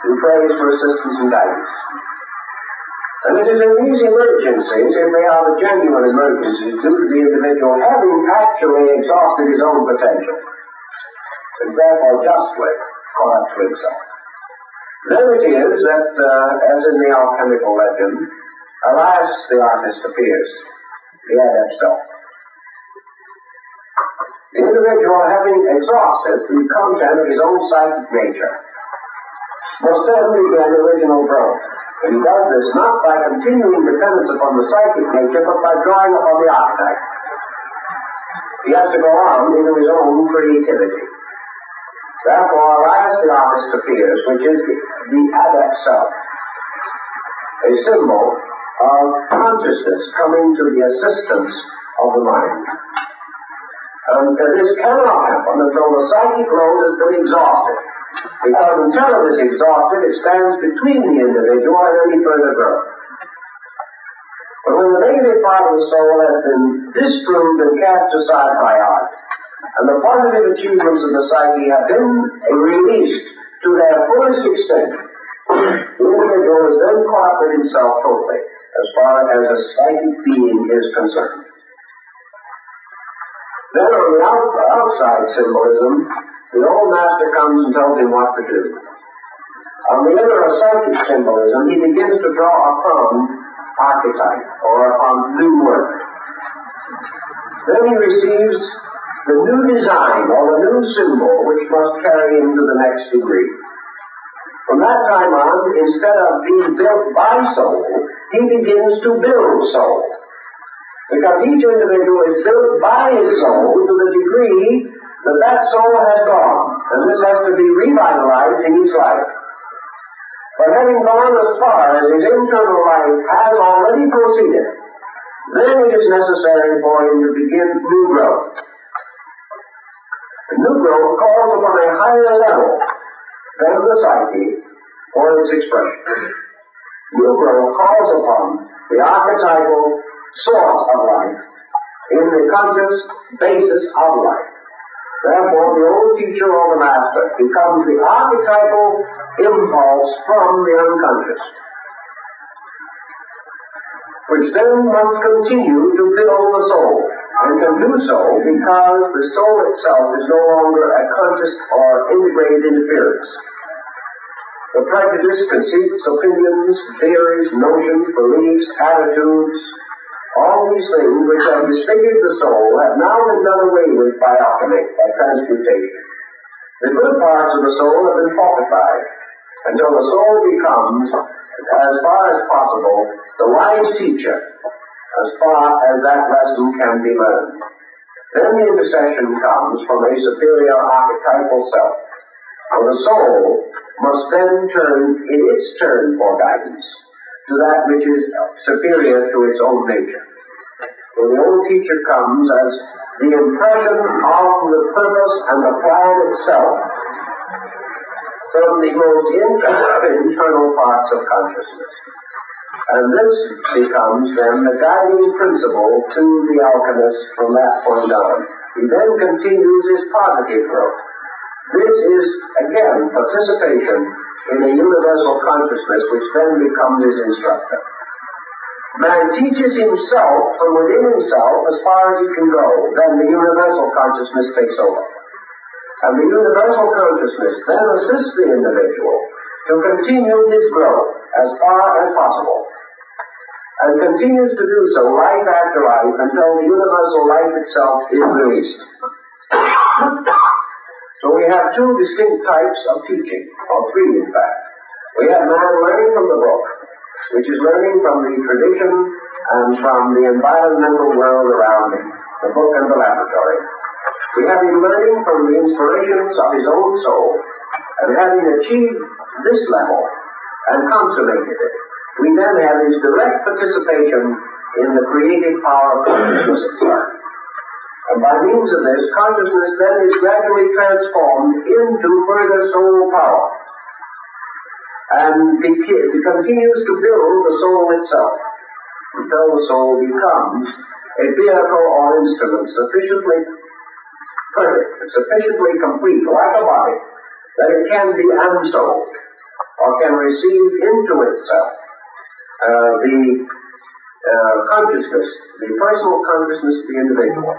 who prays for assistance and guidance. And it is in these emergencies, if they are the genuine emergencies, due to the individual having actually exhausted his own potential, and therefore justly caught up to himself. Then it is that, uh, as in the alchemical legend, alas, the artist appears, the adept self. The individual, having exhausted the content of his own psychic nature, must then begin original growth. And he does this not by continuing dependence upon the psychic nature, but by drawing upon the archetype. He has to go on into his own creativity. Therefore, alas, the artist appears, which is the, the adept self, a symbol of consciousness coming to the assistance of the mind. And this cannot happen until the psychic load has been exhausted. Because until it is exhausted, it stands between the individual and any further growth. But when the negative part of the soul has been disproved and cast aside by art, and the positive achievements of the psyche have been released to their fullest extent, the individual is then caught up with himself totally, as far as a psychic being is concerned. Then on the outside symbolism, the old master comes and tells him what to do. On the inner or psychic symbolism, he begins to draw upon archetype or upon new work. Then he receives the new design or the new symbol which must carry him to the next degree. From that time on, instead of being built by soul, he begins to build soul. Because each individual is built by his soul to the degree that that soul has gone. And this has to be revitalized in each life. But having gone as far as his internal life has already proceeded, then it is necessary for him to begin new growth. The new growth calls upon a higher level than the psyche or its expression. New growth calls upon the archetypal source of life in the conscious basis of life. Therefore, the old teacher or the master becomes the archetypal impulse from the unconscious, which then must continue to build the soul, and can do so because the soul itself is no longer a conscious or integrated interference. The prejudice, conceits, opinions, theories, notions, beliefs, attitudes, all these things which have disfigured the soul have now been done away with by alchemy, by transmutation. The good parts of the soul have been fortified until the soul becomes, as far as possible, the wise teacher, as far as that lesson can be learned. Then the intercession comes from a superior archetypal self, and the soul must then turn in its turn for guidance to that which is superior to its own nature. When the old teacher comes as the impression of the purpose and the plan itself from the most internal parts of consciousness. And this becomes then the guiding principle to the alchemist from that point on. He then continues his positive growth. This is, again, participation in a universal consciousness which then becomes his instructor. Man teaches himself from within himself as far as he can go, then the universal consciousness takes over. And the universal consciousness then assists the individual to continue his growth as far as possible, and continues to do so life after life until the universal life itself is released. So we have two distinct types of teaching, or three in fact. We have man learning from the book, which is learning from the tradition and from the environmental world around him, the book and the laboratory. We have him learning from the inspirations of his own soul, and having achieved this level and consummated it, we then have his direct participation in the creative power of consciousness itself. And by means of this, consciousness then is gradually transformed into further soul power, and continues to build the soul itself, until the soul becomes a vehicle or instrument sufficiently perfect, sufficiently complete, like a body, that it can be unsold, or can receive into itself uh, the uh, consciousness, the personal consciousness of the individual.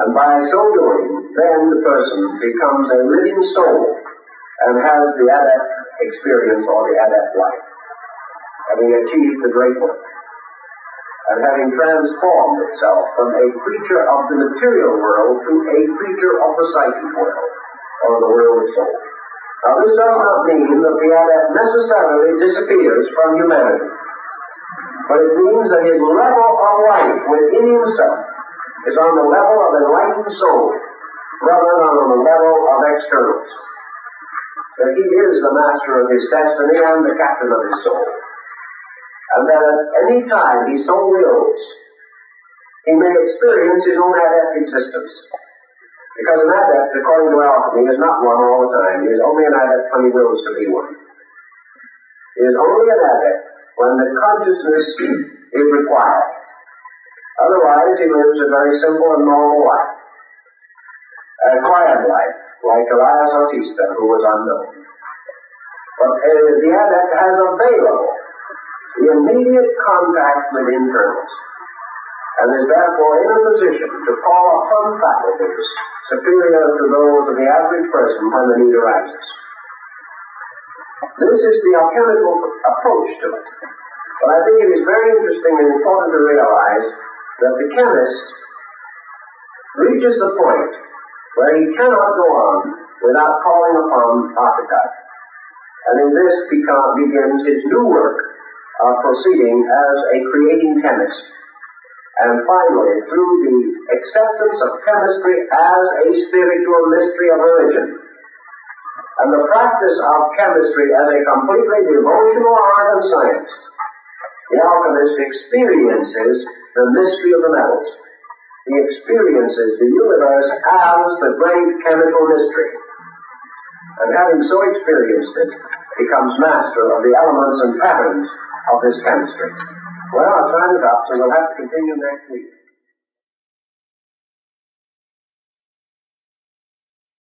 And by so doing, then the person becomes a living soul and has the adept experience or the adept life, having achieved the great work, and having transformed itself from a creature of the material world to a creature of the psychic world, or the world of soul. Now this does not mean that the adept necessarily disappears from humanity, but it means that his level of life within himself is on the level of enlightened soul, rather than on the level of externals. That he is the master of his destiny and the captain of his soul. And that at any time he so wills, he may experience his own adept existence. Because an adept, according to alchemy, is not one all the time. He is only an adept when he wills to be one. He is only an adept when the consciousness is required. Otherwise, he lives a very simple and normal life, a quiet life, like Elias Artista, who was unknown. But uh, the adept has available the immediate contact with internals, and is therefore in a position to call upon faculties superior to those of the average person when the need arises. This is the alchemical approach to it. But I think it is very interesting and important to realize that the chemist reaches the point where he cannot go on without calling upon archetype. And in this begins his new work of proceeding as a creating chemist. And finally, through the acceptance of chemistry as a spiritual mystery of religion, and the practice of chemistry as a completely devotional art and science, the alchemist experiences the mystery of the metals. He experiences the universe as the great chemical mystery. And having so experienced it, becomes master of the elements and patterns of this chemistry. Well, our time is up, so we'll have to continue next week.